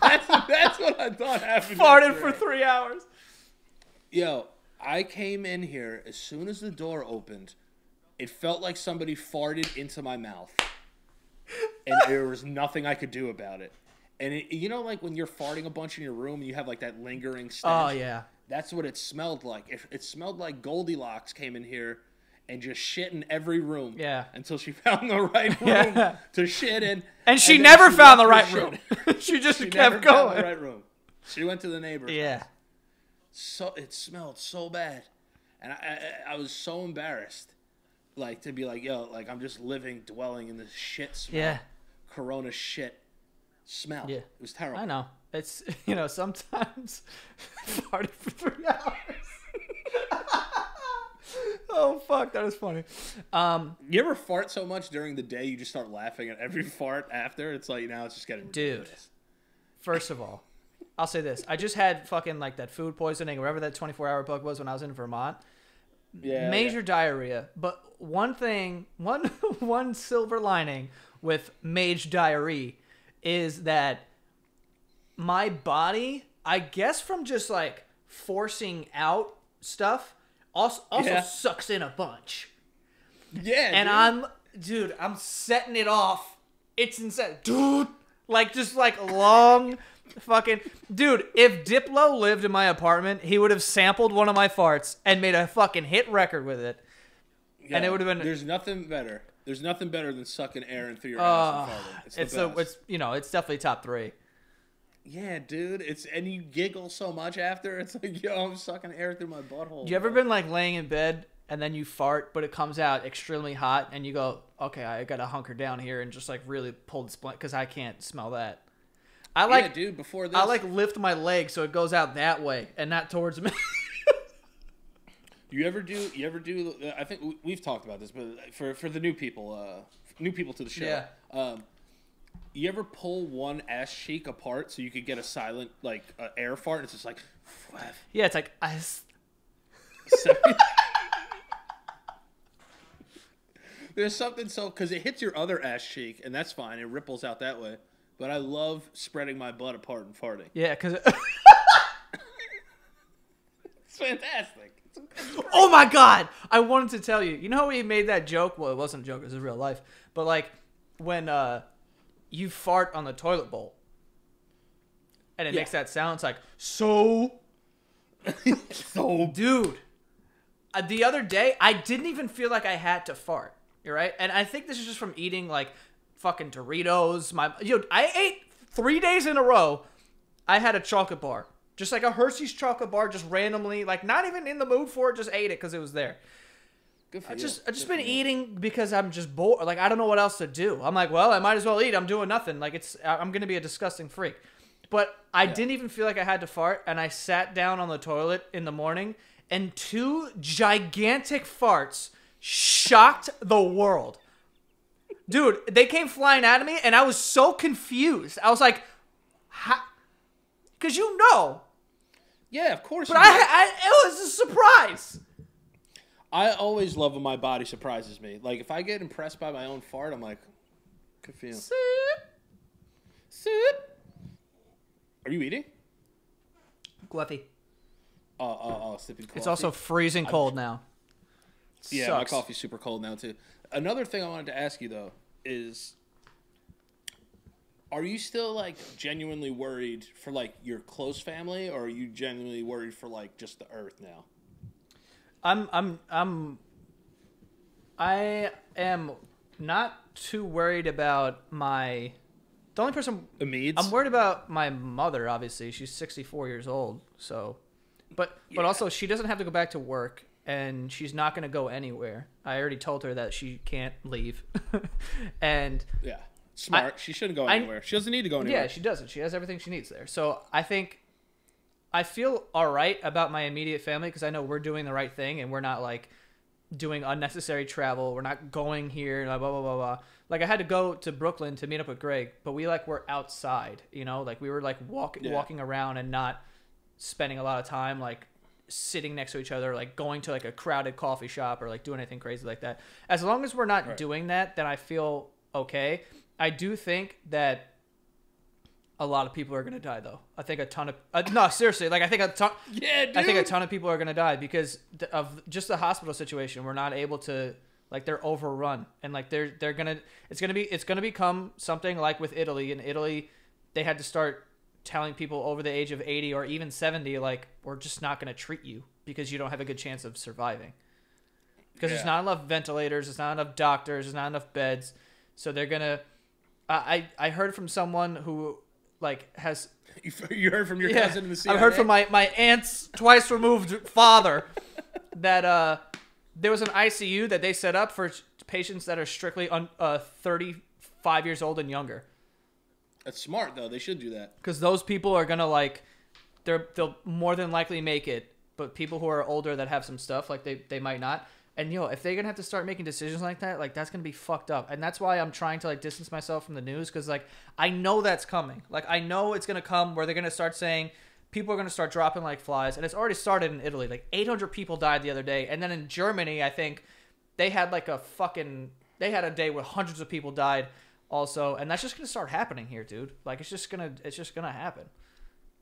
That's, that's what I thought happened. Farted for three hours. Yo, I came in here. As soon as the door opened, it felt like somebody farted into my mouth. And there was nothing I could do about it. And it, you know, like when you're farting a bunch in your room, and you have like that lingering stench. Oh, yeah. That's what it smelled like. It, it smelled like Goldilocks came in here and just shit in every room. Yeah. Until she found the right room yeah. to shit in. And she and never she found the right room. she just she kept never going. Found the right room. She went to the neighbor's Yeah. house. So it smelled so bad, and I, I I was so embarrassed, like to be like, yo, like I'm just living, dwelling in this shit smell. Yeah. Corona shit smell. Yeah. It was terrible. I know. It's, you know, sometimes farted for three hours. Oh, fuck. That is funny. Um, you ever fart so much during the day you just start laughing at every fart after? It's like, now it's just getting ridiculous. Dude, first of all, I'll say this. I just had fucking like that food poisoning, wherever that twenty-four hour bug was when I was in Vermont. Yeah. Major yeah. diarrhea. But one thing, one one silver lining with mage diarrhea is that my body, I guess from just like forcing out stuff, also, also yeah. sucks in a bunch. Yeah. And dude. I'm, dude, I'm setting it off. It's insane. Dude. Like just like long fucking, dude, if Diplo lived in my apartment, he would have sampled one of my farts and made a fucking hit record with it. Yeah, and it would have been. There's nothing better. There's nothing better than sucking air in through your ass uh, and farting. It's, it's, the best. A, it's, you know, it's definitely top three. Yeah, dude. It's and you giggle so much after. It's like, yo, I'm sucking air through my butthole. You ever bro. been like laying in bed and then you fart, but it comes out extremely hot, and you go, okay, I gotta hunker down here and just like really pull the splint because I can't smell that. I like, yeah, dude. Before this, I like lift my leg so it goes out that way and not towards me. you ever do? You ever do? I think we've talked about this, but for for the new people, uh, new people to the show. Yeah. Um, You ever pull one ass cheek apart so you could get a silent, like, uh, air fart? And it's just like... Yeah, it's like... I so, there's something so... Because it hits your other ass cheek, and that's fine. It ripples out that way. But I love spreading my butt apart and farting. Yeah, because... It... it's fantastic. It's, it's oh, my God! I wanted to tell you. You know how we made that joke? Well, it wasn't a joke. It was real life. But, like, when... uh you fart on the toilet bowl. And it yeah. makes that sound. It's like, so. so. Dude. Uh, the other day, I didn't even feel like I had to fart. You're right? And I think this is just from eating, like, fucking Doritos. My, you know, I ate three days in a row. I had a chocolate bar. Just like a Hershey's chocolate bar, just randomly. Like, not even in the mood for it. Just ate it because it was there. Good for I you. just I just Good been eating because I'm just bored. Like I don't know what else to do. I'm like, well, I might as well eat. I'm doing nothing. Like it's I'm gonna be a disgusting freak. But I yeah. didn't even feel like I had to fart, and I sat down on the toilet in the morning, and two gigantic farts shocked the world. Dude, they came flying out of me, and I was so confused. I was like, how? Because you know. Yeah, of course. But you I, I it was a surprise. I always love when my body surprises me. Like, if I get impressed by my own fart, I'm like, good feel. Soup. Soup. Are you eating? Gluffy. Oh, oh, oh, sipping coffee. It's also freezing cold I'm, now. Yeah, sucks. My coffee's super cold now, too. Another thing I wanted to ask you, though, is are you still, like, genuinely worried for, like, your close family, or are you genuinely worried for, like, just the earth now? I'm I'm I'm I am not too worried about my the only person Amides. I'm worried about my mother, obviously. She's sixty-four years old, so but yeah. but also she doesn't have to go back to work and she's not gonna go anywhere. I already told her that she can't leave. and Yeah. Smart. I, she shouldn't go anywhere. I, she doesn't need to go anywhere. Yeah, she doesn't. She has everything she needs there. So I think I feel all right about my immediate family because I know we're doing the right thing and we're not like doing unnecessary travel. We're not going here, blah, blah, blah, blah, blah. Like I had to go to Brooklyn to meet up with Greg, but we like were outside, you know, like we were like walk, yeah. walking around and not spending a lot of time like sitting next to each other, like going to like a crowded coffee shop or like doing anything crazy like that. As long as we're not right. doing that, then I feel okay. I do think that a lot of people are going to die though. I think a ton of, uh, no, seriously. Like I think a ton, yeah, dude. I think a ton of people are going to die because of just the hospital situation. We're not able to, like they're overrun and like they're, they're going to, it's going to be, it's going to become something like with Italy. In Italy, they had to start telling people over the age of eighty or even seventy, like, we're just not going to treat you because you don't have a good chance of surviving. Because yeah. there's not enough ventilators. There's not enough doctors. There's not enough beds. So they're going to, I, I heard from someone who, like has you heard from your yeah, cousin in the C I A? I've heard from my, my aunt's twice removed father that uh, there was an I C U that they set up for patients that are strictly un, uh, thirty-five years old and younger. That's smart though. They should do that. Because those people are going to like, they're, they'll more than likely make it. But people who are older that have some stuff like they, they might not. And yo, if they're going to have to start making decisions like that, like that's going to be fucked up. And that's why I'm trying to like distance myself from the news because like I know that's coming. Like I know it's going to come where they're going to start saying people are going to start dropping like flies. And it's already started in Italy. Like eight hundred people died the other day. And then in Germany, I think they had like a fucking, they had a day where hundreds of people died also. And that's just going to start happening here, dude. Like it's just going to, it's just going to happen.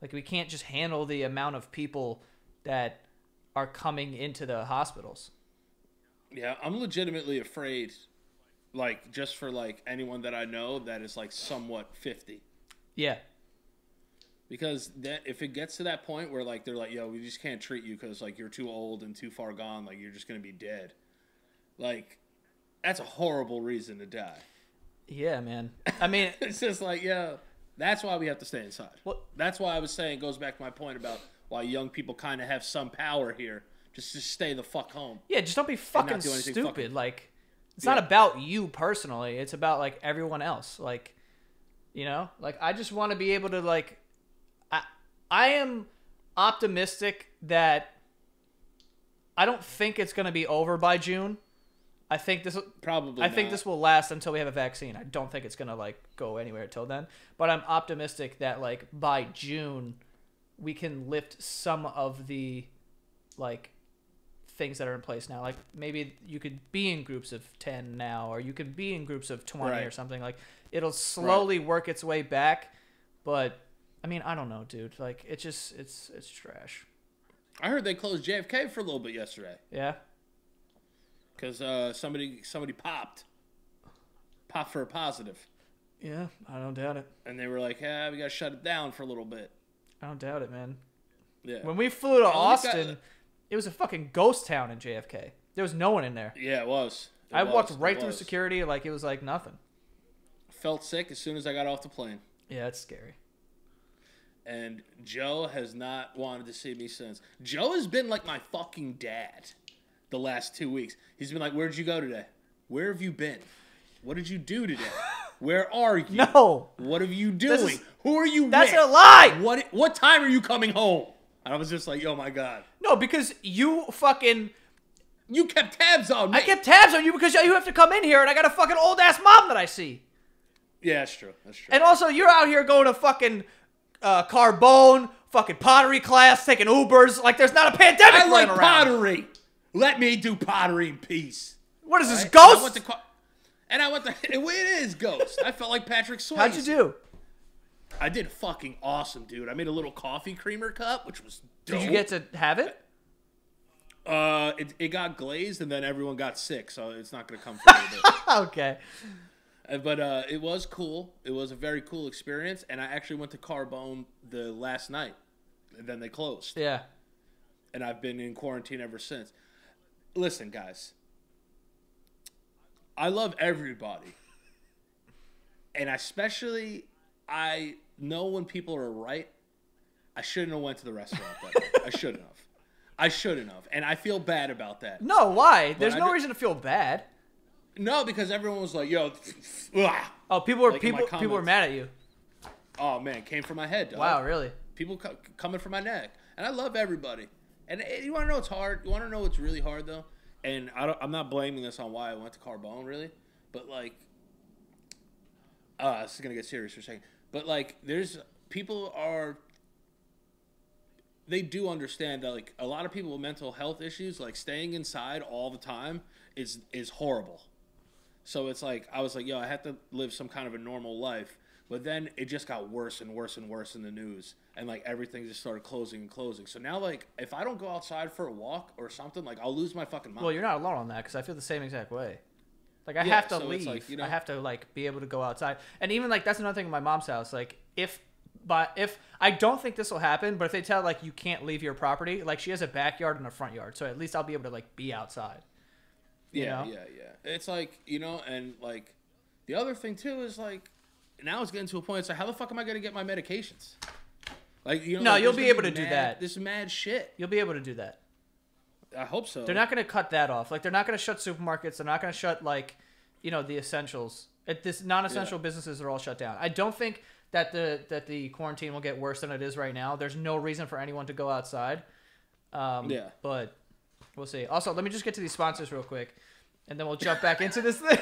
Like we can't just handle the amount of people that are coming into the hospitals. Yeah, I'm legitimately afraid, like, just for, like, anyone that I know that is, like, somewhat fifty. Yeah. Because that if it gets to that point where, like, they're like, yo, we just can't treat you because, like, you're too old and too far gone. Like, you're just going to be dead. Like, that's a horrible reason to die. Yeah, man. I mean... it's just like, yo, that's why we have to stay inside. Well, that's why I was saying, it goes back to my point about why young people kind of have some power here. Just, just stay the fuck home. Yeah, just don't be fucking stupid. Fucking... Like, it's yeah. not about you personally. It's about, like, everyone else. Like, you know? Like, I just want to be able to, like... I, I am optimistic that... I don't think it's going to be over by June. I think this... Probably I not. think this will last until we have a vaccine. I don't think it's going to, like, go anywhere until then. But I'm optimistic that, like, by June, we can lift some of the, like... things that are in place now. Like maybe you could be in groups of ten now, or you could be in groups of twenty right. or something. Like it'll slowly right. work its way back. But I mean, I don't know, dude. Like it's just, it's, it's trash. I heard they closed J F K for a little bit yesterday. Yeah. Cause, uh, somebody, somebody popped, popped for a positive. Yeah. I don't doubt it. And they were like, yeah, we got to shut it down for a little bit. I don't doubt it, man. Yeah. When we flew to I Austin, it was a fucking ghost town in J F K. There was no one in there. Yeah, it was. It I was. walked right it through was. security like it was like nothing. Felt sick as soon as I got off the plane. Yeah, that's scary. And Joe has not wanted to see me since. Joe has been like my fucking dad the last two weeks. He's been like, where'd you go today? Where have you been? What did you do today? Where are you? No. What are you doing? Is, Who are you that's with? That's a lie. What, what time are you coming home? And I was just like, oh my God. No, because you fucking... You kept tabs on me. I kept tabs on you because you have to come in here and I got a fucking old-ass mom that I see. Yeah, that's true. That's true. And also, you're out here going to fucking uh, Carbone, fucking pottery class, taking Ubers. Like, there's not a pandemic I like around. pottery. Let me do pottery in peace. What is All this, right? Ghost? And I went to... And I went to it is Ghost. I felt like Patrick Swayze. How'd you do? I did fucking awesome, dude. I made a little coffee creamer cup, which was dope. Did you get to have it? Uh, it, it got glazed, and then everyone got sick, so it's not going to come for a bit. Okay. But uh, it was cool. It was a very cool experience, and I actually went to Carbone the last night, and then they closed. Yeah. And I've been in quarantine ever since. Listen, guys. I love everybody. And I especially... I know when people are right. I shouldn't have went to the restaurant. But I shouldn't have. I shouldn't have. And I feel bad about that. No, why? But There's I no did... reason to feel bad. No, because everyone was like, yo. Oh, people were like people people were mad at you. Oh, man. Came from my head, dog. Wow, really? people co coming for my neck, and I love everybody. And it, you want to know what's hard? You want to know what's really hard though? And I don't, I'm not blaming this on why I went to Carbone really, but like, uh, this is gonna get serious for a second. But like, there's people are. They do understand that like a lot of people with mental health issues, like staying inside all the time is is horrible. So it's like I was like, yo, I have to live some kind of a normal life. But then it just got worse and worse and worse in the news, and like everything just started closing and closing. So now like if I don't go outside for a walk or something, like I'll lose my fucking mind. Well, you're not alone on that because I feel the same exact way. Like I yeah, have to so leave. Like, you know, I have to like be able to go outside. And even like that's another thing in my mom's house. Like if. But if I don't think this will happen, but if they tell like you can't leave your property, like she has a backyard and a front yard, so at least I'll be able to like be outside. Yeah, you know? yeah, yeah. It's like you know, and like the other thing too is like now it's getting to a point. It's like how the fuck am I gonna get my medications? Like you know, no, like, you'll be able to mad, do that. This mad shit. You'll be able to do that. I hope so. They're not gonna cut that off. Like they're not gonna shut supermarkets. They're not gonna shut like you know the essentials. It, this non-essential yeah. businesses are all shut down. I don't think. That the that the quarantine will get worse than it is right now. There's no reason for anyone to go outside. Um, yeah. But we'll see. Also, let me just get to these sponsors real quick, and then we'll jump back into this thing.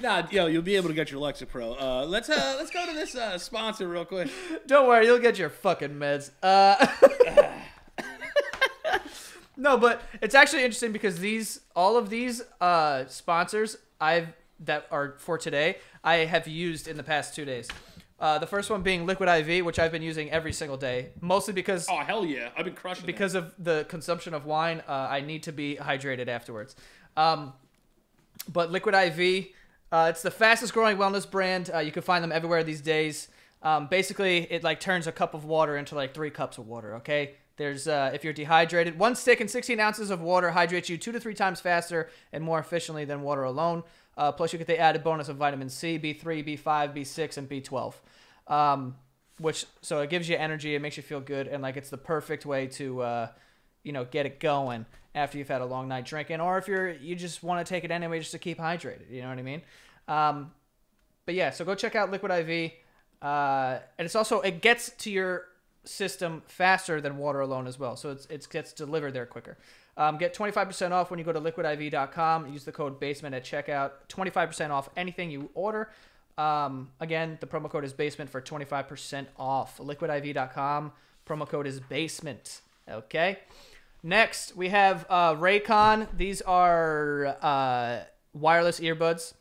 Nah, yo, you'll be able to get your Lexapro. Uh, let's uh, let's go to this uh, sponsor real quick. Don't worry, you'll get your fucking meds. Uh, no, but it's actually interesting because these all of these uh, sponsors I've that are for today. I have used in the past two days. Uh, the first one being Liquid I V, which I've been using every single day, mostly because oh hell yeah, I've been crushing because it. of the consumption of wine. Uh, I need to be hydrated afterwards. Um, but Liquid I V, uh, it's the fastest growing wellness brand. Uh, you can find them everywhere these days. Um, basically, it like turns a cup of water into like three cups of water. Okay. There's, uh, if you're dehydrated, one stick and sixteen ounces of water hydrates you two to three times faster and more efficiently than water alone. Uh, plus, you get the added bonus of vitamin C, B three, B five, B six, and B twelve, um, which so it gives you energy, it makes you feel good, and like it's the perfect way to, uh, you know, get it going after you've had a long night drinking, or if you're you just want to take it anyway just to keep hydrated. You know what I mean? Um, but yeah, so go check out Liquid I V, uh, and it's also it gets to your system faster than water alone as well, so it's, it gets delivered there quicker. Um, get twenty-five percent off when you go to liquid I V dot com. Use the code BASEMENT at checkout. twenty-five percent off anything you order. Um, again, the promo code is BASEMENT for twenty-five percent off. liquid I V dot com. Promo code is BASEMENT. Okay. Next, we have uh, Raycon. These are uh, wireless earbuds.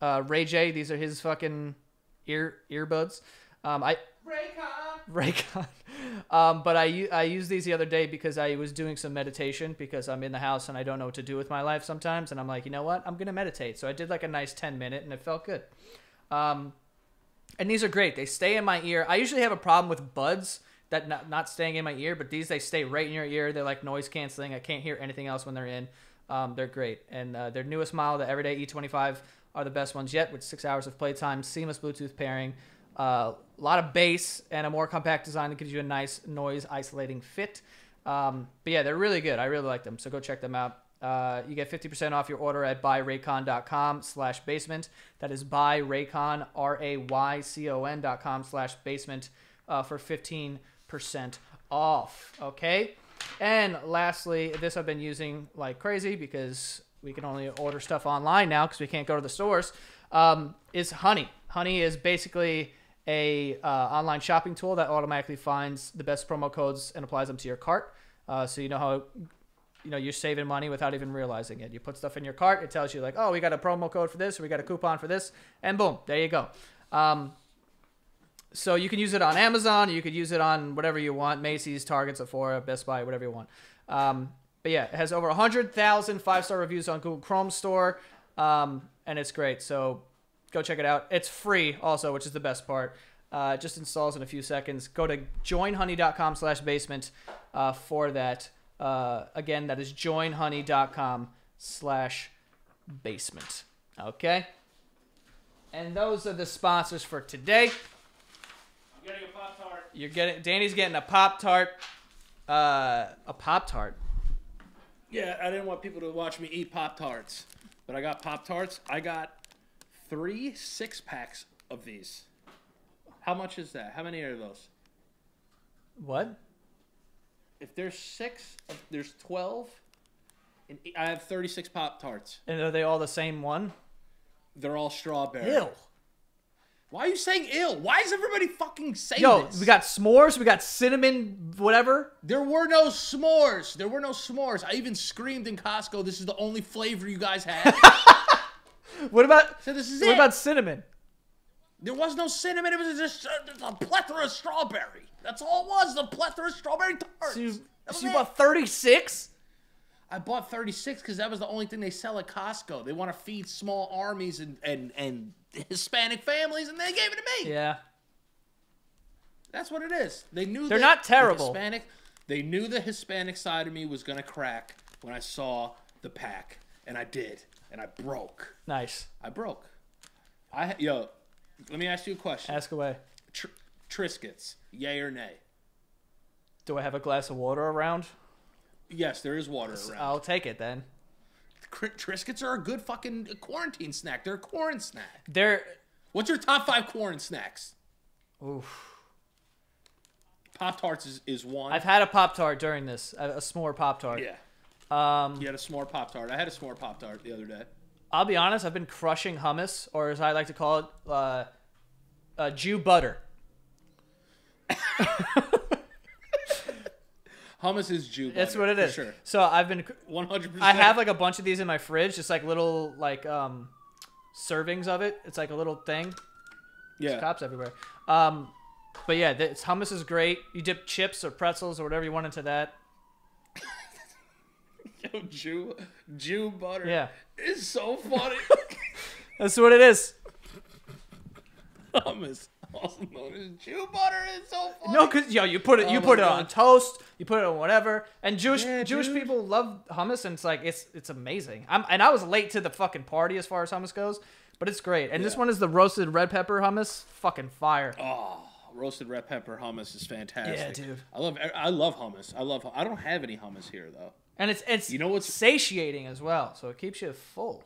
Uh, Ray J, these are his fucking ear earbuds. Um, I... Raycon. Raycon. Um, but I, I used these the other day because I was doing some meditation because I'm in the house and I don't know what to do with my life sometimes. And I'm like, you know what? I'm going to meditate. So I did like a nice ten minute and it felt good. Um, and these are great. They stay in my ear. I usually have a problem with buds that not, not staying in my ear, but these, they stay right in your ear. They're like noise canceling. I can't hear anything else when they're in. Um, they're great. And uh, their newest model, the Everyday E twenty-five, are the best ones yet with six hours of playtime, seamless Bluetooth pairing. Uh, a lot of bass and a more compact design that gives you a nice noise isolating fit. Um, but yeah, they're really good. I really like them. So go check them out. Uh, you get fifty percent off your order at buy raycon dot com slash basement. That is buy raycon, R A Y C O N dot com slash basement uh, for fifteen percent off. Okay. And lastly, this I've been using like crazy because we can only order stuff online now because we can't go to the stores, um, is Honey. Honey is basically a uh, online shopping tool that automatically finds the best promo codes and applies them to your cart. Uh, so you know how you know you're saving money without even realizing it. You put stuff in your cart, it tells you like, oh, we got a promo code for this, or we got a coupon for this, and boom, there you go. Um, so you can use it on Amazon, you could use it on whatever you want, Macy's, Target, Sephora, Best Buy, whatever you want. Um, but yeah, it has over one hundred thousand five-star reviews on Google Chrome Store, um, and it's great. So go check it out. It's free also, which is the best part. Uh, just installs in a few seconds. Go to join honey dot com slash basement uh, for that. Uh, again, that is join honey dot com slash basement. Okay? And those are the sponsors for today. I'm getting a Pop-Tart. You're getting, Danny's getting a Pop-Tart. Uh, a Pop-Tart? Yeah, I didn't want people to watch me eat Pop-Tarts. But I got Pop-Tarts. I got... Three six packs of these. How much is that? How many are those? What? If there's six, if there's twelve, and I have thirty-six Pop-Tarts. And are they all the same one? They're all strawberry. Ew. Why are you saying ill? Why is everybody fucking saying Yo, this? Yo, we got s'mores. We got cinnamon, whatever. There were no s'mores. There were no s'mores. I even screamed in Costco, this is the only flavor you guys had. What about, so this is what it. about cinnamon? There was no cinnamon. It was just a, a plethora of strawberry. That's all it was, the plethora of strawberry tarts. So you, so you bought thirty-six? I bought thirty-six because that was the only thing they sell at Costco. They want to feed small armies and... and, and Hispanic families, and they gave it to me. Yeah, that's what it is. They knew they're not terrible. The Hispanic, they knew the Hispanic side of me was gonna crack when I saw the pack, and I did, and I broke. Nice. I broke. I yo, let me ask you a question. Ask away. Tr Triscuits, yay or nay? Do I have a glass of water around? Yes, there is water around. I'll take it then. Triscuits are a good fucking quarantine snack. They're a quarantine snack. They're... What's your top five quarantine snacks? Oof. Pop-Tarts is, is one. I've had a Pop-Tart during this. A, a s'more Pop-Tart. Yeah. Um, you had a s'more Pop-Tart. I had a s'more Pop-Tart the other day. I'll be honest. I've been crushing hummus, or as I like to call it, uh, uh, Jew butter. Hummus is Jew butter. That's what it is. For sure. So I've been one hundred percent. I have like a bunch of these in my fridge, just like little like um, servings of it. It's like a little thing. Yeah. There's cops everywhere. Um, but yeah, it's, hummus is great. You dip chips or pretzels or whatever you want into that. Yo, Jew Jew butter. Yeah. It's so funny. That's what it is. Hummus. Also known as Jew butter, is so funny. No, cause yo, you put it, you oh put it God. on toast, you put it on whatever, and Jewish yeah, Jewish dude. people love hummus, and it's like it's it's amazing. I'm and I was late to the fucking party as far as hummus goes, but it's great. And yeah. This one is the roasted red pepper hummus, fucking fire. Oh, roasted red pepper hummus is fantastic. Yeah, dude. I love I love hummus. I love. I don't have any hummus here though. And it's it's you know what's satiating as well, so it keeps you full.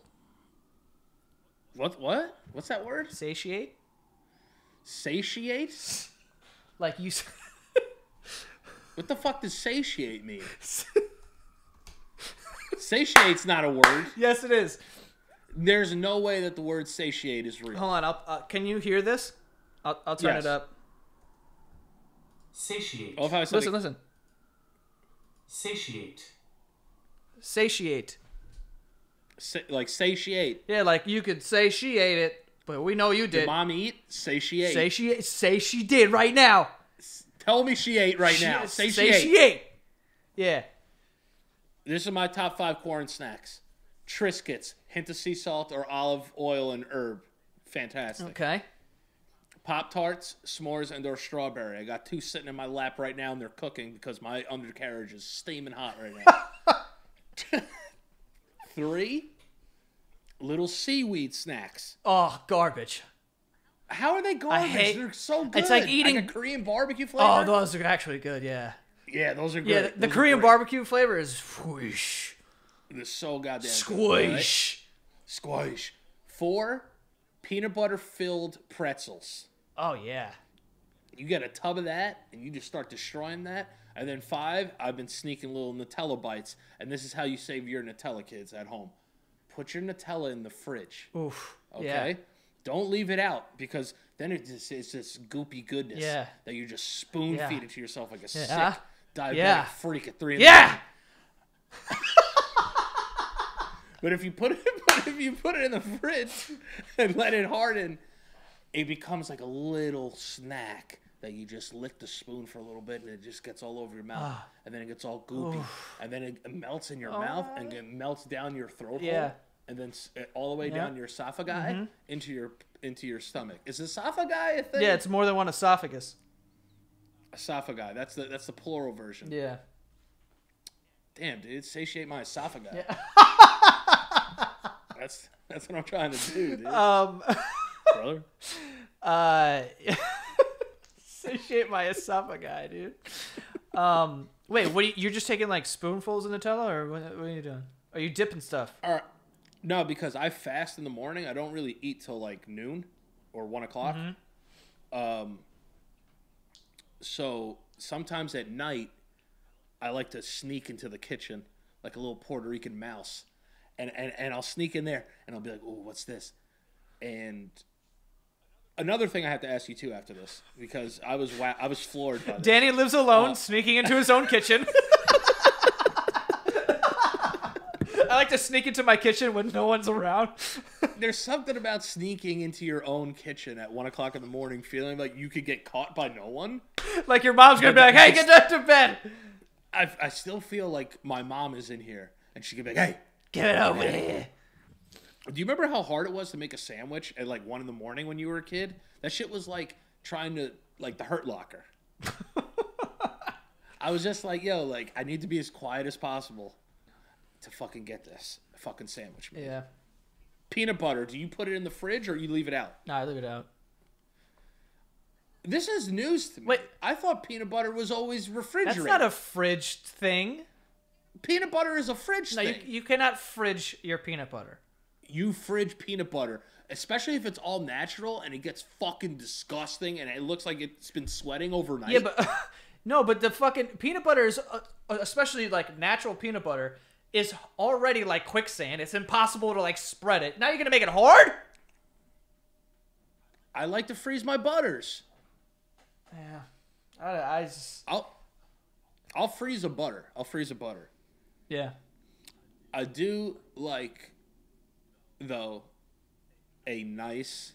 What what what's that word? Satiate. Satiate? Like you... What the fuck does satiate mean? Satiate's not a word. Yes, it is. There's no way that the word satiate is real. Hold on, I'll, uh, can you hear this? I'll, I'll turn yes. it up. Satiate. Oh, if I was listen, listen. Satiate. Satiate. Sa like satiate. Yeah, like you could satiate it. But we know you did. Did mom eat? Say she ate. Say she, say she did right now. S tell me she ate right she, now. Say, say she, she ate. ate. Yeah. This is my top five quarantine snacks. Triscuits. Hint of sea salt or olive oil and herb. Fantastic. Okay. Pop-Tarts, s'mores, and or strawberry. I got two sitting in my lap right now, and they're cooking because my undercarriage is steaming hot right now. Three. Little seaweed snacks. Oh, garbage. How are they garbage? I hate, they're so good. It's like eating like a Korean barbecue flavor. Oh, those are actually good, yeah. Yeah, those are good. Yeah, the, the Korean barbecue flavor is squish. They're so goddamn squish. Good, right? Squish. Four, peanut butter filled pretzels. Oh, yeah. You get a tub of that, and you just start destroying that. And then five, I've been sneaking little Nutella bites. And this is how you save your Nutella, kids, at home. Put your Nutella in the fridge. Oof. Okay? Yeah. Don't leave it out because then it's just, it's this goopy goodness yeah. that you just spoon yeah. feed it to yourself like a yeah. sick diabetic yeah. freak at three in yeah. the morning. But if you put it but if you put it in the fridge and let it harden, it becomes like a little snack that you just lick the spoon for a little bit and it just gets all over your mouth. And then it gets all goopy. Oof. And then it melts in your oh. mouth and it melts down your throat yeah. hole. And then all the way yeah. down your esophagus mm-hmm. into your into your stomach. Is esophagus a thing? Yeah, it's more than one esophagus. Esophagus. That's the that's the plural version. Yeah. Damn, dude, satiate my esophagus. Yeah. that's that's what I'm trying to do, dude. Um, brother. Uh, satiate my esophagus, dude. Um, wait, what? Are you, you're just taking like spoonfuls of Nutella, or what, what are you doing? Are you dipping stuff? All right. No, because I fast in the morning. I don't really eat till like noon or one o'clock. Mm-hmm. Um, so sometimes at night, I like to sneak into the kitchen like a little Puerto Rican mouse. And, and, and I'll sneak in there, and I'll be like, oh, what's this? And another thing I have to ask you, too, after this, because I was wa- I was floored by this. Danny lives alone, uh, sneaking into his own kitchen. I like to sneak into my kitchen when no one's around. There's something about sneaking into your own kitchen at one o'clock in the morning feeling like you could get caught by no one. Like your mom's going to be like, hey, get back to bed. I, I still feel like my mom is in here, and she could be like, hey. Get it over here. Do you remember how hard it was to make a sandwich at like one in the morning when you were a kid? That shit was like trying to, like, the Hurt Locker. I was just like, yo, like, I need to be as quiet as possible to fucking get this fucking sandwich. Man. Yeah. Peanut butter, do you put it in the fridge or you leave it out? No, I leave it out. This is news to me. Wait. I thought peanut butter was always refrigerated. That's not a fridge thing. Peanut butter is a fridge no, thing. You, you cannot fridge your peanut butter. You fridge peanut butter, especially if it's all natural and it gets fucking disgusting and it looks like it's been sweating overnight. Yeah, but uh, no, but the fucking peanut butter is, uh, especially like natural peanut butter, is already like quicksand. It's impossible to like spread it. Now you're gonna make it hard? I like to freeze my butters. Yeah, I, I just I'll I'll freeze a butter. I'll freeze a butter. Yeah. I do like, though, a nice...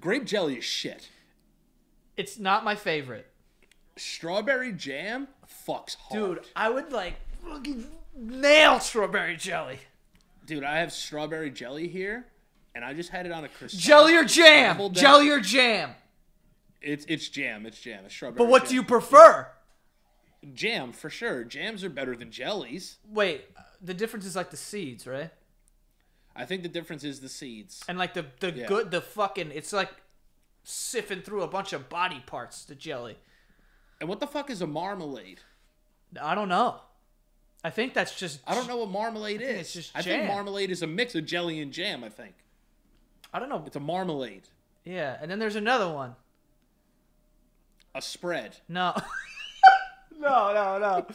Grape jelly is shit. It's not my favorite. Strawberry jam fucks hard. Dude, I would, like, fucking nail strawberry jelly. Dude, I have strawberry jelly here, and I just had it on a croissant. Jelly or jam? Jelly or jam? It's it's jam. It's jam. It's strawberry But what jam. do you prefer? Jam, for sure. Jams are better than jellies. Wait, the difference is like the seeds, right? I think the difference is the seeds. And like the, the yeah. good, the fucking, it's like sifting through a bunch of body parts, the jelly. And what the fuck is a marmalade? I don't know. I think that's just... I don't know what marmalade I is. It's just jam. I think marmalade is a mix of jelly and jam, I think. I don't know. It's a marmalade. Yeah, and then there's another one. A spread. No. No, no, no.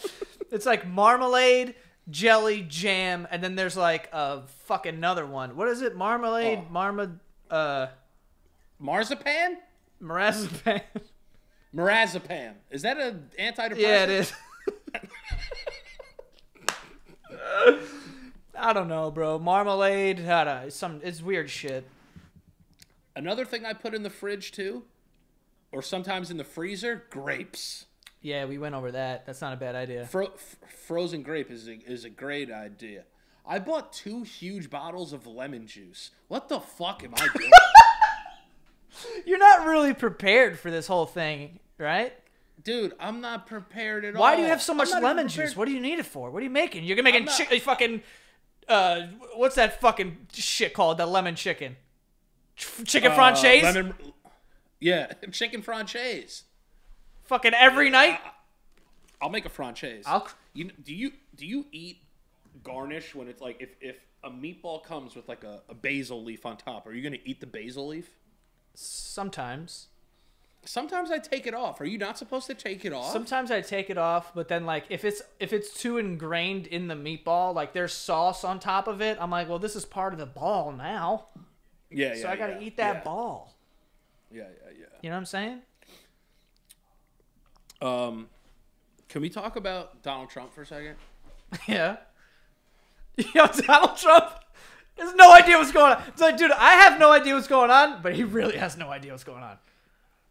It's like marmalade, jelly, jam, and then there's like a fucking another one. What is it? Marmalade, oh. marma, uh, marzipan, marzipan, marzipan. Is that an antidepressant? Yeah, it is. I don't know, bro. Marmalade, I don't know, some it's weird shit. Another thing I put in the fridge too, or sometimes in the freezer, grapes. Yeah, we went over that. That's not a bad idea. Fro- frozen grape is a, is a great idea. I bought two huge bottles of lemon juice. What the fuck am I doing? You're not really prepared for this whole thing, right? Dude, I'm not prepared at all. Why do you have so much lemon juice? What do you need it for? What are you making? You're making chi- fucking... Uh, what's that fucking shit called? That lemon chicken? Ch- chicken uh, franchise? Lemon... Yeah, chicken franchise. Fucking every yeah, night. I, I'll make a franchise. I'll... You do you do you eat garnish when it's like if, if a meatball comes with like a, a basil leaf on top? Are you gonna eat the basil leaf? Sometimes. Sometimes I take it off. Are you not supposed to take it off? Sometimes I take it off, but then like if it's if it's too ingrained in the meatball, like there's sauce on top of it. I'm like, well, this is part of the ball now. Yeah. So yeah, I gotta yeah, eat that yeah. ball. Yeah, yeah, yeah. You know what I'm saying? Um, can we talk about Donald Trump for a second? Yeah. Yo, Donald Trump has no idea what's going on. It's like, dude, I have no idea what's going on, but he really has no idea what's going on.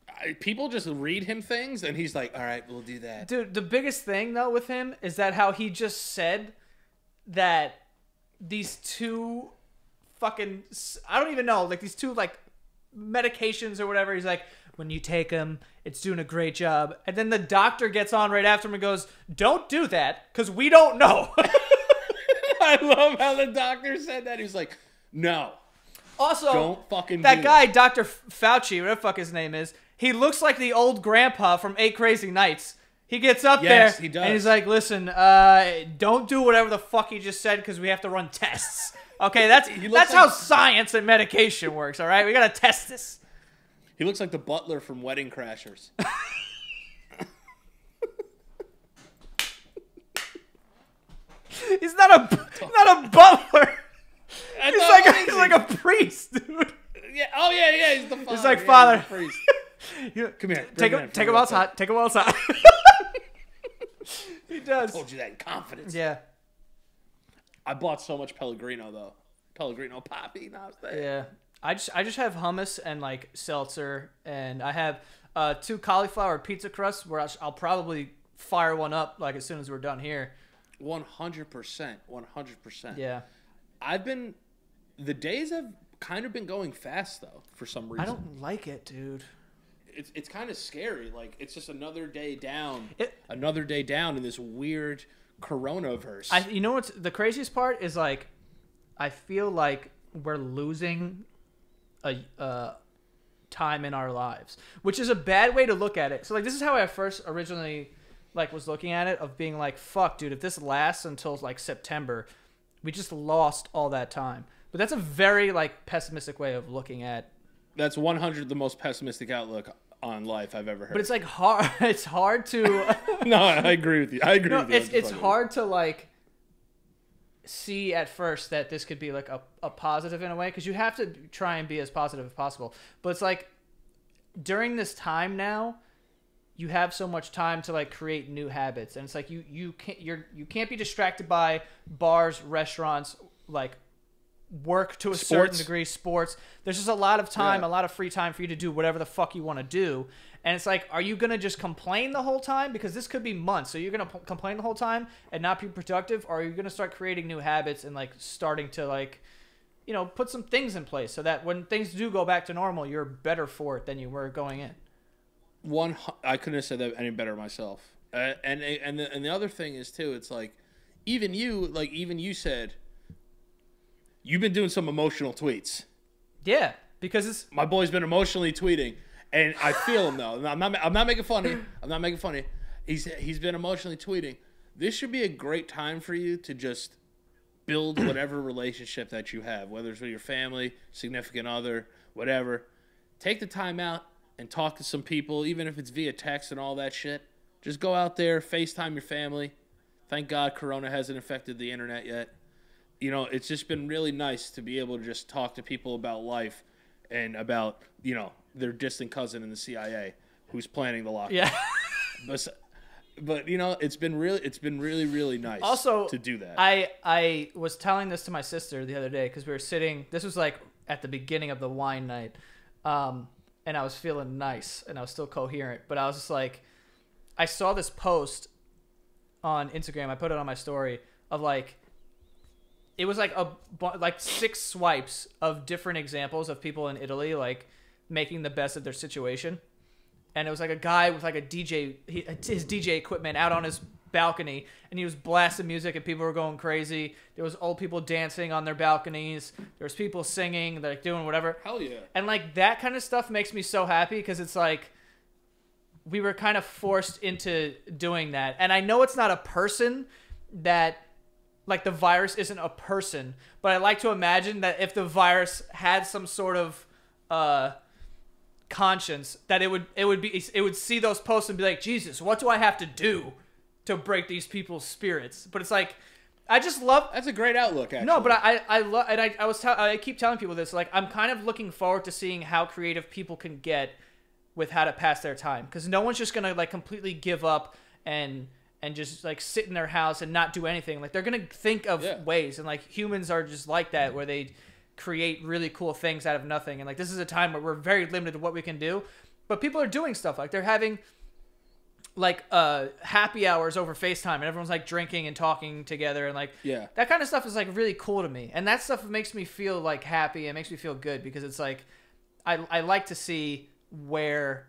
I, people just read him things, and he's like, all right, we'll do that. Dude, the biggest thing, though, with him is that how he just said that these two fucking, I don't even know, like these two, like, medications or whatever, he's like, when you take them, it's doing a great job. And then the doctor gets on right after him and goes, don't do that because we don't know. I love how the doctor said that. He was like, no. Also, don't fucking that do guy, it. Doctor Fauci, whatever the fuck his name is, he looks like the old grandpa from Eight Crazy Nights. He gets up yes, there he does. and he's like, listen, uh, don't do whatever the fuck he just said because we have to run tests. Okay, that's, that's like- how science and medication works, all right? We got to test this. He looks like the butler from Wedding Crashers. He's not a not a butler. He's like a, he's like a priest, dude. Yeah. Oh yeah, yeah. He's the father. He's like yeah, father. He's priest. Come here. Take him. Take him outside. Take him outside. He does. I told you that in confidence. Yeah. I bought so much Pellegrino though. Pellegrino poppy. Now yeah. I just I just have hummus and like seltzer, and I have uh, two cauliflower pizza crusts where I'll, I'll probably fire one up like as soon as we're done here. One hundred percent, one hundred percent. Yeah, I've been. The days have kind of been going fast though, for some reason. I don't like it, dude. It's it's kind of scary. Like it's just another day down, it, another day down in this weird coronavirus. I, you know what's the craziest part is like, I feel like we're losing a uh, time in our lives, which is a bad way to look at it. So like this is how I first originally. Like was looking at it of being like, fuck, dude, if this lasts until like September, we just lost all that time. But that's a very like pessimistic way of looking at. That's one hundred the most pessimistic outlook on life I've ever heard. But it's like hard. It's hard to. No, I agree with you. I agree no, with you. It's, it's hard to like see at first that this could be like a, a positive in a way, because you have to try and be as positive as possible. But it's like during this time now, you have so much time to like create new habits, and it's like you you can't you're you can't be distracted by bars, restaurants, like work to a sports. certain degree, sports. There's just a lot of time, yeah. a lot of free time for you to do whatever the fuck you want to do, and it's like, are you gonna just complain the whole time? Because this could be months. So you're gonna p complain the whole time and not be productive, or are you gonna start creating new habits and like starting to like, you know, put some things in place so that when things do go back to normal, you're better for it than you were going in. One, I couldn't have said that any better myself. Uh, and and the, and the other thing is too, it's like, even you, like even you said, you've been doing some emotional tweets. Yeah, because it's my boy's been emotionally tweeting, and I feel him though. I'm not I'm not making funny. I'm not making funny. He's he's been emotionally tweeting. This should be a great time for you to just build whatever relationship that you have, whether it's with your family, significant other, whatever. Take the time out and talk to some people, even if it's via text and all that shit. Just go out there, FaceTime your family. Thank God Corona hasn't affected the internet yet. You know, it's just been really nice to be able to just talk to people about life and about, you know, their distant cousin in the C I A who's planning the lockdown. Yeah. but, but you know, it's been really, it's been really, really nice also, to do that. I, I was telling this to my sister the other day because we were sitting, this was like at the beginning of the wine night. Um, And I was feeling nice and I was still coherent, but I was just like, I saw this post on Instagram. I put it on my story of like, it was like a, like six swipes of different examples of people in Italy, like making the best of their situation. And it was like a guy with like a D J, he, his D J equipment out on his balcony, and he was blasting music and people were going crazy. There was old people dancing on their balconies. There was people singing, like doing whatever. Hell yeah. And like that kind of stuff makes me so happy, because it's like we were kind of forced into doing that. And I know it's not a person that like the virus isn't a person, but I like to imagine that if the virus had some sort of uh conscience, that it would it would be it would see those posts and be like, Jesus, what do I have to do to break these people's spirits? But it's like, I just love. That's a great outlook, actually. No, but I, I love, and I, I was, I keep telling people this. Like, I'm kind of looking forward to seeing how creative people can get with how to pass their time, because no one's just gonna like completely give up and and just like sit in their house and not do anything. Like, they're gonna think of yeah. ways, and like humans are just like that, where they create really cool things out of nothing. And like, this is a time where we're very limited to what we can do, but people are doing stuff. Like, they're having like uh happy hours over FaceTime, and everyone's like drinking and talking together, and like yeah that kind of stuff is like really cool to me, and that stuff makes me feel like happy. It makes me feel good, because it's like I, I like to see where,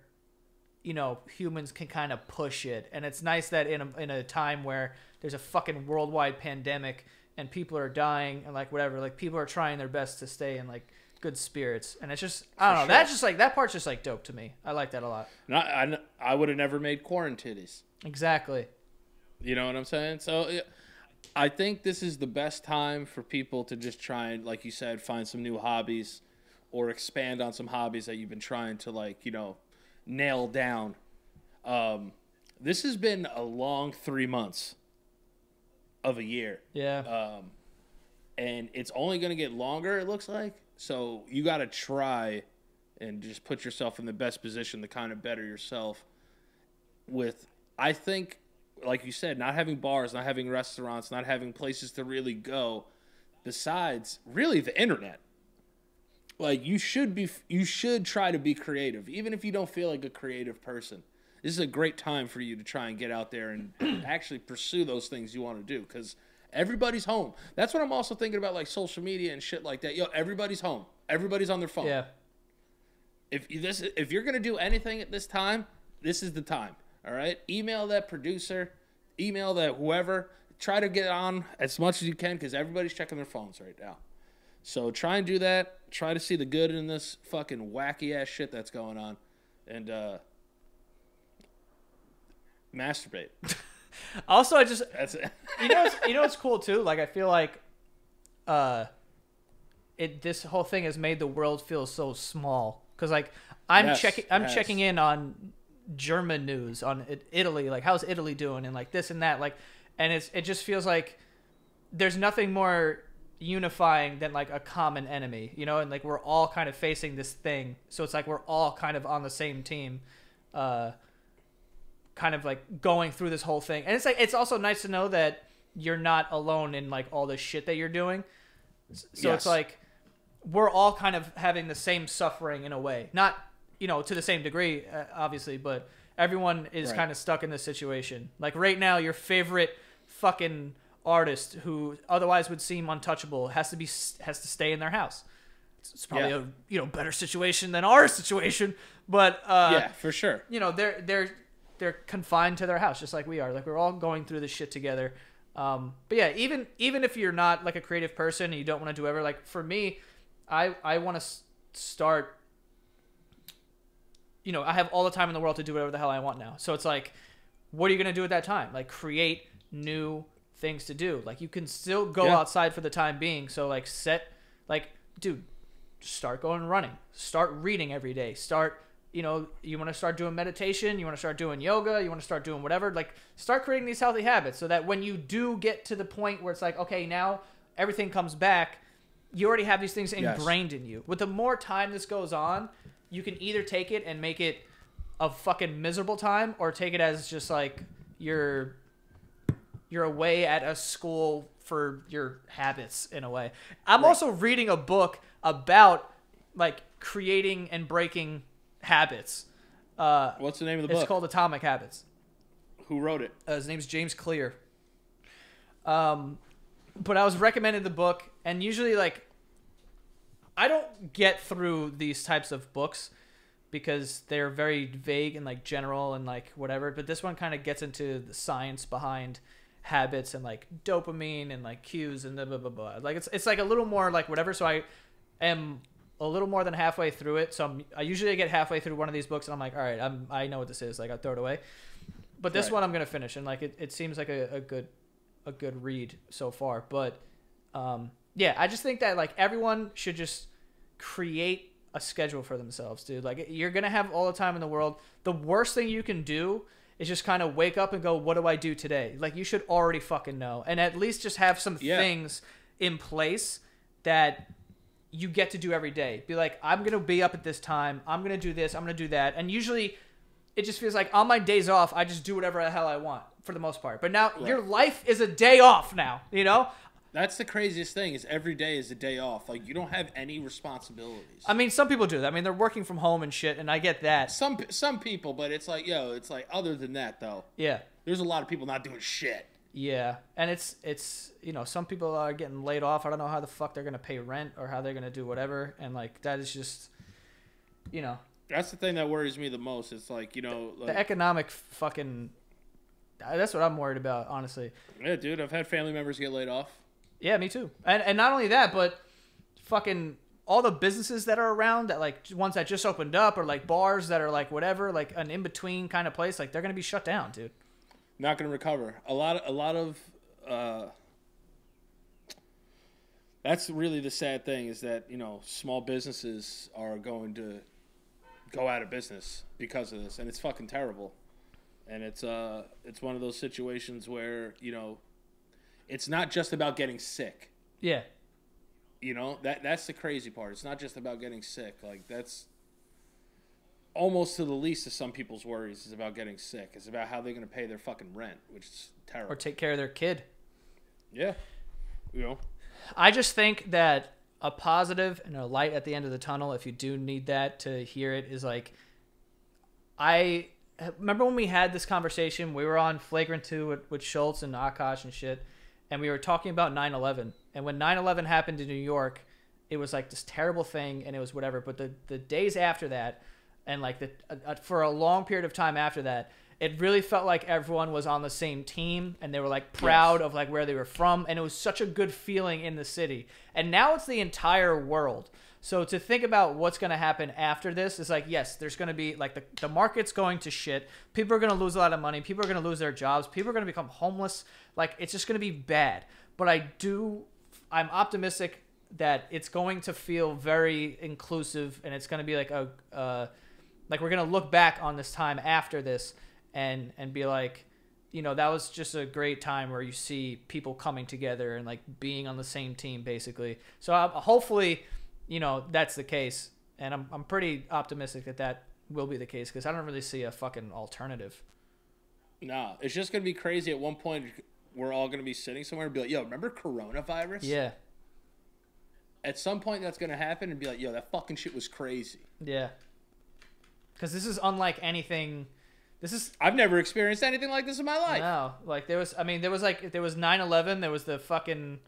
you know, humans can kind of push it. And it's nice that in a, in a time where there's a fucking worldwide pandemic and people are dying and like whatever, like people are trying their best to stay in like good spirits. And it's just, I don't For know, sure. that's just like, that part's just like dope to me. I like that a lot. No, I, I would have never made quarantitties. Exactly. You know what I'm saying? So yeah, I think this is the best time for people to just try and, like you said, find some new hobbies, or expand on some hobbies that you've been trying to, like, you know, nail down. Um, this has been a long three months of a year. Yeah. Um, and it's only going to get longer, it looks like. So you got to try and just put yourself in the best position to kind of better yourself with, I think, like you said, not having bars, not having restaurants, not having places to really go besides really the internet. Like, you should be, you should try to be creative, even if you don't feel like a creative person. This is a great time for you to try and get out there and actually pursue those things you want to do, because everybody's home. That's what I'm also thinking about, like social media and shit like that. Yo, everybody's home. Everybody's on their phone. Yeah. If this, if you're going to do anything at this time, this is the time. All right? Email that producer. Email that whoever. Try to get on as much as you can, because everybody's checking their phones right now. So try and do that. Try to see the good in this fucking wacky-ass shit that's going on. And, uh... masturbate. Also, I just That's it. you know what's, you know what's cool too, like, I feel like uh it this whole thing has made the world feel so small, cuz like I'm yes, checking I'm yes. checking in on German news, on Italy, like how's Italy doing and like this and that, like, and it's it just feels like there's nothing more unifying than like a common enemy, you know, and like we're all kind of facing this thing, so it's like we're all kind of on the same team, uh kind of like going through this whole thing. And it's like, it's also nice to know that you're not alone in like all the shit that you're doing. So yes. It's like, we're all kind of having the same suffering in a way, not, you know, to the same degree, uh, obviously, but everyone is right. kind of stuck in this situation. Like right now, your favorite fucking artist who otherwise would seem untouchable has to be, has to stay in their house. It's probably yeah. a, you know, better situation than our situation, but uh, yeah, for sure. You know, they're, they're, they're confined to their house just like we are. Like, we're all going through this shit together. Um, but yeah, even even if you're not like a creative person and you don't want to do ever, like for me, I I want to start, you know, I have all the time in the world to do whatever the hell I want now. So it's like, what are you going to do at that time? Like, create new things to do. Like, you can still go yeah. outside for the time being. So like set, like, dude, start going running, start reading every day, start you know, you want to start doing meditation, you want to start doing yoga, you want to start doing whatever, like start creating these healthy habits so that when you do get to the point where it's like, okay, now everything comes back, you already have these things ingrained yes. in you. With the more time this goes on, you can either take it and make it a fucking miserable time, or take it as just like you're, you're away at a school for your habits in a way. I'm right. also reading a book about like creating and breaking habits. Uh, What's the name of the it's book? It's called Atomic Habits. Who wrote it? Uh, his name's James Clear. Um, but I was recommended the book, and usually, like, I don't get through these types of books because they're very vague and like general and like whatever. But this one kind of gets into the science behind habits and like dopamine and like cues and blah blah blah. blah. Like it's it's like a little more like whatever. So I am a little more than halfway through it. So I'm, I usually get halfway through one of these books and I'm like, all right, I'm, I know what this is. Like, I'll throw it away, but this right. one I'm going to finish. And like, it, it seems like a, a good, a good read so far. But, um, yeah, I just think that like everyone should just create a schedule for themselves, dude. Like, you're going to have all the time in the world. The worst thing you can do is just kind of wake up and go, what do I do today? Like, you should already fucking know. And at least just have some yeah. things in place that you get to do every day. Be like, I'm going to be up at this time. I'm going to do this. I'm going to do that. And usually it just feels like on my days off, I just do whatever the hell I want for the most part. But now right. your life is a day off now, you know? That's the craziest thing, is every day is a day off. Like, you don't have any responsibilities. I mean, some people do that. I mean, they're working from home and shit, and I get that. Some some people, but it's like, yo, it's like other than that though. Yeah. There's a lot of people not doing shit. Yeah, and it's, it's you know, some people are getting laid off. I don't know how the fuck they're going to pay rent or how they're going to do whatever. And, like, that is just, you know. That's the thing that worries me the most. It's, like, you know. The, like, the economic fucking, that's what I'm worried about, honestly. Yeah, dude, I've had family members get laid off. Yeah, me too. And, and not only that, but fucking all the businesses that are around, that, like, ones that just opened up, or, like, bars that are, like, whatever, like, an in-between kind of place, like, they're going to be shut down, dude. Not going to recover. A lot of, a lot of uh, that's really the sad thing, is that, you know, small businesses are going to go out of business because of this, and it's fucking terrible. And it's uh it's one of those situations where, you know, it's not just about getting sick. Yeah. You know, that that's the crazy part. It's not just about getting sick. Like, that's almost to the least of some people's worries, is about getting sick. It's about how they're going to pay their fucking rent, which is terrible. Or take care of their kid. Yeah. You know. I just think that a positive and a light at the end of the tunnel, if you do need that to hear it, is like, I remember when we had this conversation, we were on Flagrant Two with, with Schultz and Akash and shit, and we were talking about nine eleven. And when nine eleven happened in New York, it was like this terrible thing, and it was whatever. But the, the days after that, and like the uh, for a long period of time after that, it really felt like everyone was on the same team, and they were like proud yes. of like where they were from, and it was such a good feeling in the city. And now it's the entire world. So to think about what's going to happen after this is like, yes, there's going to be like the, the market's going to shit. People are going to lose a lot of money. People are going to lose their jobs. People are going to become homeless. Like, it's just going to be bad. But I do, I'm optimistic that it's going to feel very inclusive, and it's going to be like a, uh, like we're going to look back on this time after this and and be like, you know, that was just a great time where you see people coming together and like being on the same team basically. So I, hopefully, you know, that's the case, and I'm I'm pretty optimistic that that will be the case, because I don't really see a fucking alternative. Nah, it's just gonna be crazy. At one point, we're all gonna be sitting somewhere and be like, "Yo, remember coronavirus?" Yeah. At some point, that's gonna happen and be like, "Yo, that fucking shit was crazy." Yeah. Because this is unlike anything. This is I've never experienced anything like this in my life. No, like there was. I mean, there was like there was nine eleven. There was the fucking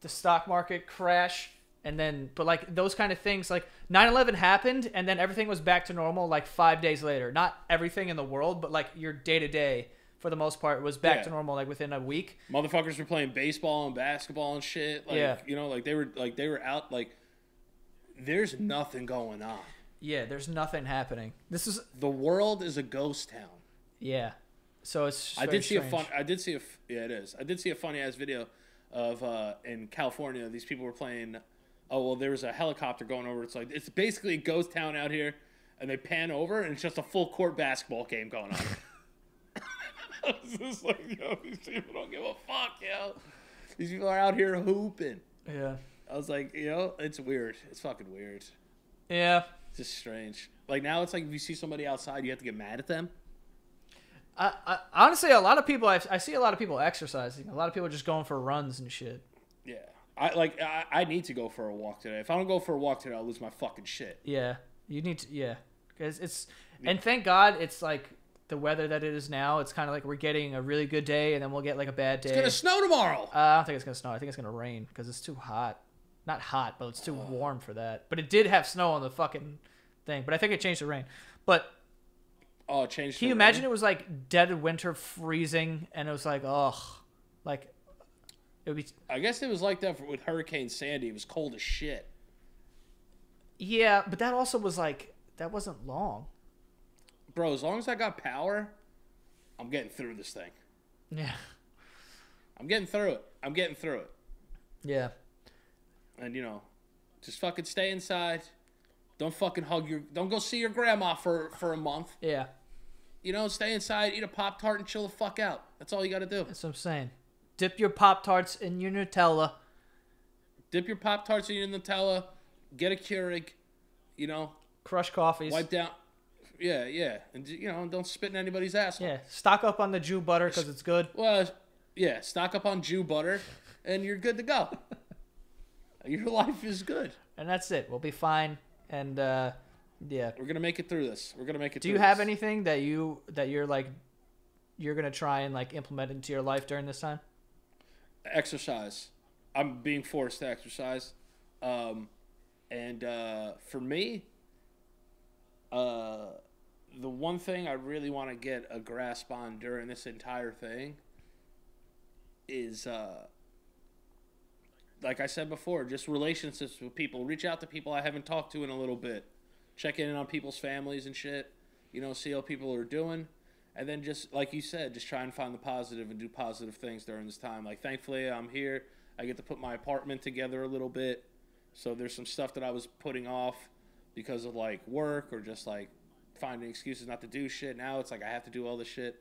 the stock market crash, and then but like those kind of things. Like nine eleven happened, and then everything was back to normal like five days later. Not everything in the world, but like your day to day for the most part was back yeah. to normal like within a week. Motherfuckers were playing baseball and basketball and shit. Like, yeah, you know, like they were like they were out. Like there's nothing going on. Yeah, there's nothing happening. This is the world is a ghost town. Yeah, so it's. I did see strange. a fun. I did see a. Yeah, it is. I did see a funny ass video of uh, in California. These people were playing. Oh well, there was a helicopter going over. It's like it's basically a ghost town out here, and they pan over, and it's just a full court basketball game going on. It's just like, yo, these people don't give a fuck, yo. These people are out here hooping. Yeah. I was like, you know, it's weird. It's fucking weird. Yeah. It's just strange. Like now it's like if you see somebody outside, you have to get mad at them. I, I honestly, a lot of people, I've, I see a lot of people exercising. A lot of people are just going for runs and shit. Yeah. I like, I, I need to go for a walk today. If I don't go for a walk today, I'll lose my fucking shit. Yeah. You need to, yeah. Cause it's, yeah. And thank God it's like the weather that it is now. It's kind of like we're getting a really good day and then we'll get like a bad day. It's going to snow tomorrow. Uh, I don't think it's going to snow. I think it's going to rain because it's too hot. Not hot, but it's too oh. warm for that. But it did have snow on the fucking thing. But I think it changed the rain. But oh, it changed. Can you imagine rain? It was like dead winter, freezing, and it was like, ugh, like it would be. I guess it was like that for, with Hurricane Sandy. It was cold as shit. Yeah, but that also was like that wasn't long. Bro, as long as I got power, I'm getting through this thing. Yeah, I'm getting through it. I'm getting through it. Yeah. And, you know, just fucking stay inside. Don't fucking hug your... Don't go see your grandma for, for a month. Yeah. You know, stay inside, eat a Pop-Tart, and chill the fuck out. That's all you gotta do. That's what I'm saying. Dip your Pop-Tarts in your Nutella. Dip your Pop-Tarts in your Nutella. Get a Keurig. You know. Crush coffees. Wipe down... Yeah, yeah. And, you know, don't spit in anybody's asshole. Yeah. Stock up on the Jew butter because it's good. Well, yeah. Stock up on Jew butter, and you're good to go. Your life is good. And that's it. We'll be fine. And, uh, yeah. We're going to make it through this. We're going to make it through this. Do you have anything that, you, that you're, like, you're going to try and, like, implement into your life during this time? Exercise. I'm being forced to exercise. Um, and uh, for me, uh, the one thing I really want to get a grasp on during this entire thing is... Uh, like I said before, just relationships with people. Reach out to people I haven't talked to in a little bit. Check in on people's families and shit. You know, see how people are doing. And then just, like you said, just try and find the positive and do positive things during this time. Like, thankfully, I'm here. I get to put my apartment together a little bit. So there's some stuff that I was putting off because of like work or just like finding excuses not to do shit. Now it's like I have to do all this shit.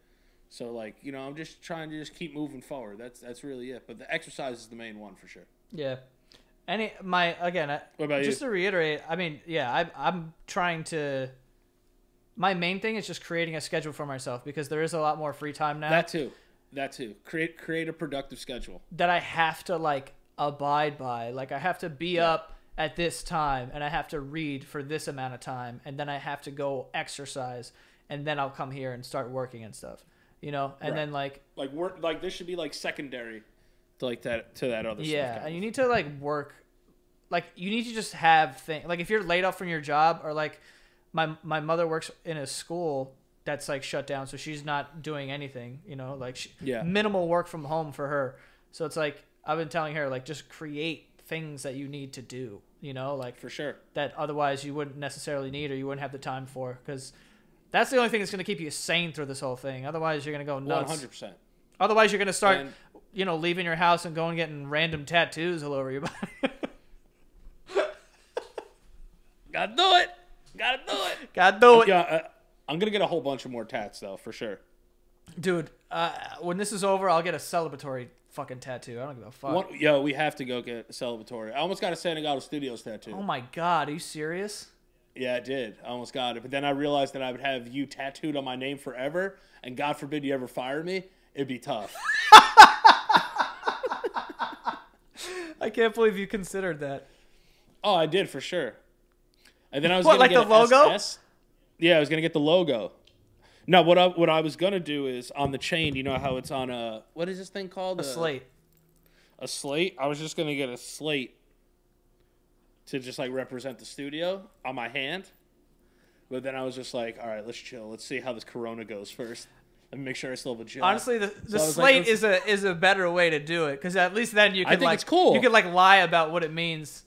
So like, you know, I'm just trying to just keep moving forward. That's that's really it. But the exercise is the main one for sure. Yeah. Any my again, I, what about just you? To reiterate, I mean, yeah, I, I'm trying to. My main thing is just creating a schedule for myself because there is a lot more free time now. That too, that too. Create create a productive schedule that I have to like abide by. Like I have to be yeah. up at this time, and I have to read for this amount of time, and then I have to go exercise, and then I'll come here and start working and stuff. You know, and right. then like like work like this should be like secondary to like that to that other yeah, stuff. Yeah, and you need to like work. Like you need to just have things like if you're laid off from your job or like my my mother works in a school that's like shut down, so she's not doing anything, you know, like she, yeah. minimal work from home for her. So it's like I've been telling her like just create things that you need to do, you know, like for sure that otherwise you wouldn't necessarily need or you wouldn't have the time for because that's the only thing that's going to keep you sane through this whole thing. Otherwise you're going to go nuts. one hundred percent. Otherwise you're going to start, and, you know, leaving your house and going and getting random tattoos all over your body. Gotta do it. Gotta do it. Gotta do it. Yeah, uh, I'm gonna get a whole bunch of more tats though, for sure. Dude, uh, when this is over, I'll get a celebratory fucking tattoo. I don't give a fuck. What, yo, we have to go get a celebratory. I almost got a San Diego Studios tattoo. Oh my god, are you serious? Yeah, I did. I almost got it, but then I realized that I would have you tattooed on my name forever, and God forbid you ever fire me, it'd be tough. I can't believe you considered that. Oh, I did for sure. And then I was what, gonna like get the logo? S S. Yeah, I was gonna get the logo. No, what I what I was gonna do is on the chain. You know how it's on a what is this thing called? A, a slate. A slate. I was just gonna get a slate to just like represent the studio on my hand, but then I was just like, all right, let's chill. Let's see how this Corona goes first. Let me make sure I still have a job. Honestly, the, the so slate like, is a is a better way to do it because at least then you can I think like it's cool. You can like lie about what it means.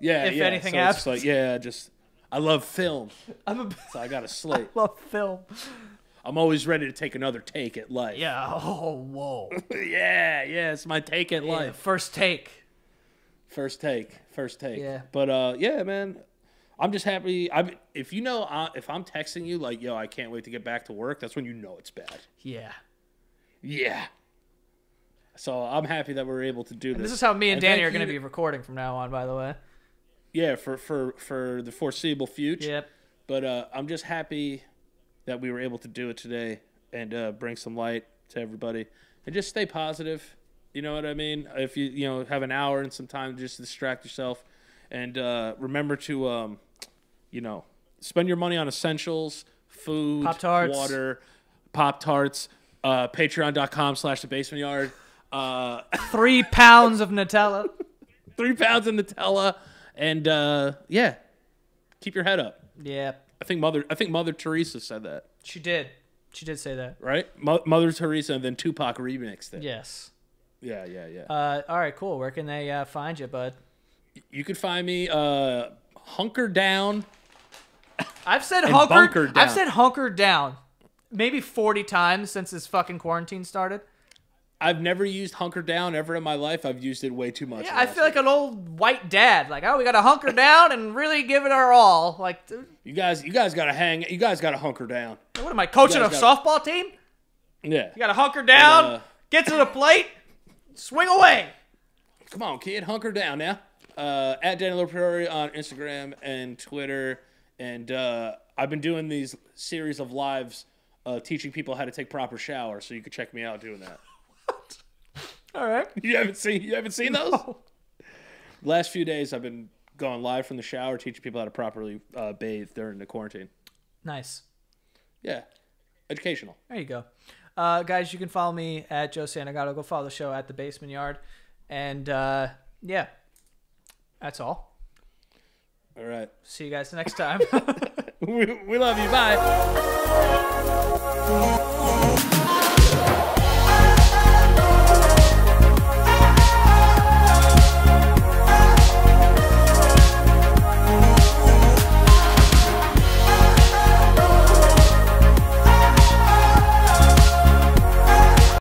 Yeah, if yeah. anything so happens. It's like, yeah, just, I love film. I'm a, so I got a slate. I love film. I'm always ready to take another take at life. Yeah. Oh, whoa. yeah, yeah. It's my take at yeah, life. First take. First take. First take. Yeah. But, uh, yeah, man, I'm just happy. I If you know, I, if I'm texting you like, yo, I can't wait to get back to work, that's when you know it's bad. Yeah. Yeah. So I'm happy that we're able to do this. And this is how me and, and Danny are going to be recording from now on, by the way. Yeah, for, for, for the foreseeable future. Yep. But uh, I'm just happy that we were able to do it today and uh, bring some light to everybody. And just stay positive. You know what I mean? If you you know have an hour and some time, just distract yourself. And uh, remember to, um, you know, spend your money on essentials, food, Pop-Tarts. Water, Pop-Tarts, uh, patreon.com slash the basement yard. Uh, Three pounds of Nutella. Three pounds of Nutella. And uh, yeah, keep your head up. Yeah, I think Mother, I think Mother Teresa said that. She did, she did say that, right? Mo Mother Teresa, and then Tupac remixed it. Yes. Yeah, yeah, yeah. Uh, all right, cool. Where can they uh, find you, bud? You can find me uh, hunker down. I've said hunker down. I've said hunker down, maybe forty times since this fucking quarantine started. I've never used hunker down ever in my life. I've used it way too much. Yeah, I feel like an old white dad. Like, oh, we got to hunker down and really give it our all. Like, dude. you guys, you guys got to hang. You guys got to hunker down. What am I coaching a gotta, softball team? Yeah, you got to hunker down, and, uh, get to the plate, swing away. Come on, kid, hunker down now. Uh, at Daniel Priori on Instagram and Twitter, and uh, I've been doing these series of lives, uh, teaching people how to take proper showers. So you could check me out doing that. All right. You haven't seen you haven't seen those? No. Last few days I've been going live from the shower, teaching people how to properly uh, bathe during the quarantine. Nice. Yeah. Educational. There you go. Uh, guys, you can follow me at Joe Santagato. Go follow the show at The Basement Yard. And uh, yeah, that's all. All right. See you guys next time. we, we love you. Bye.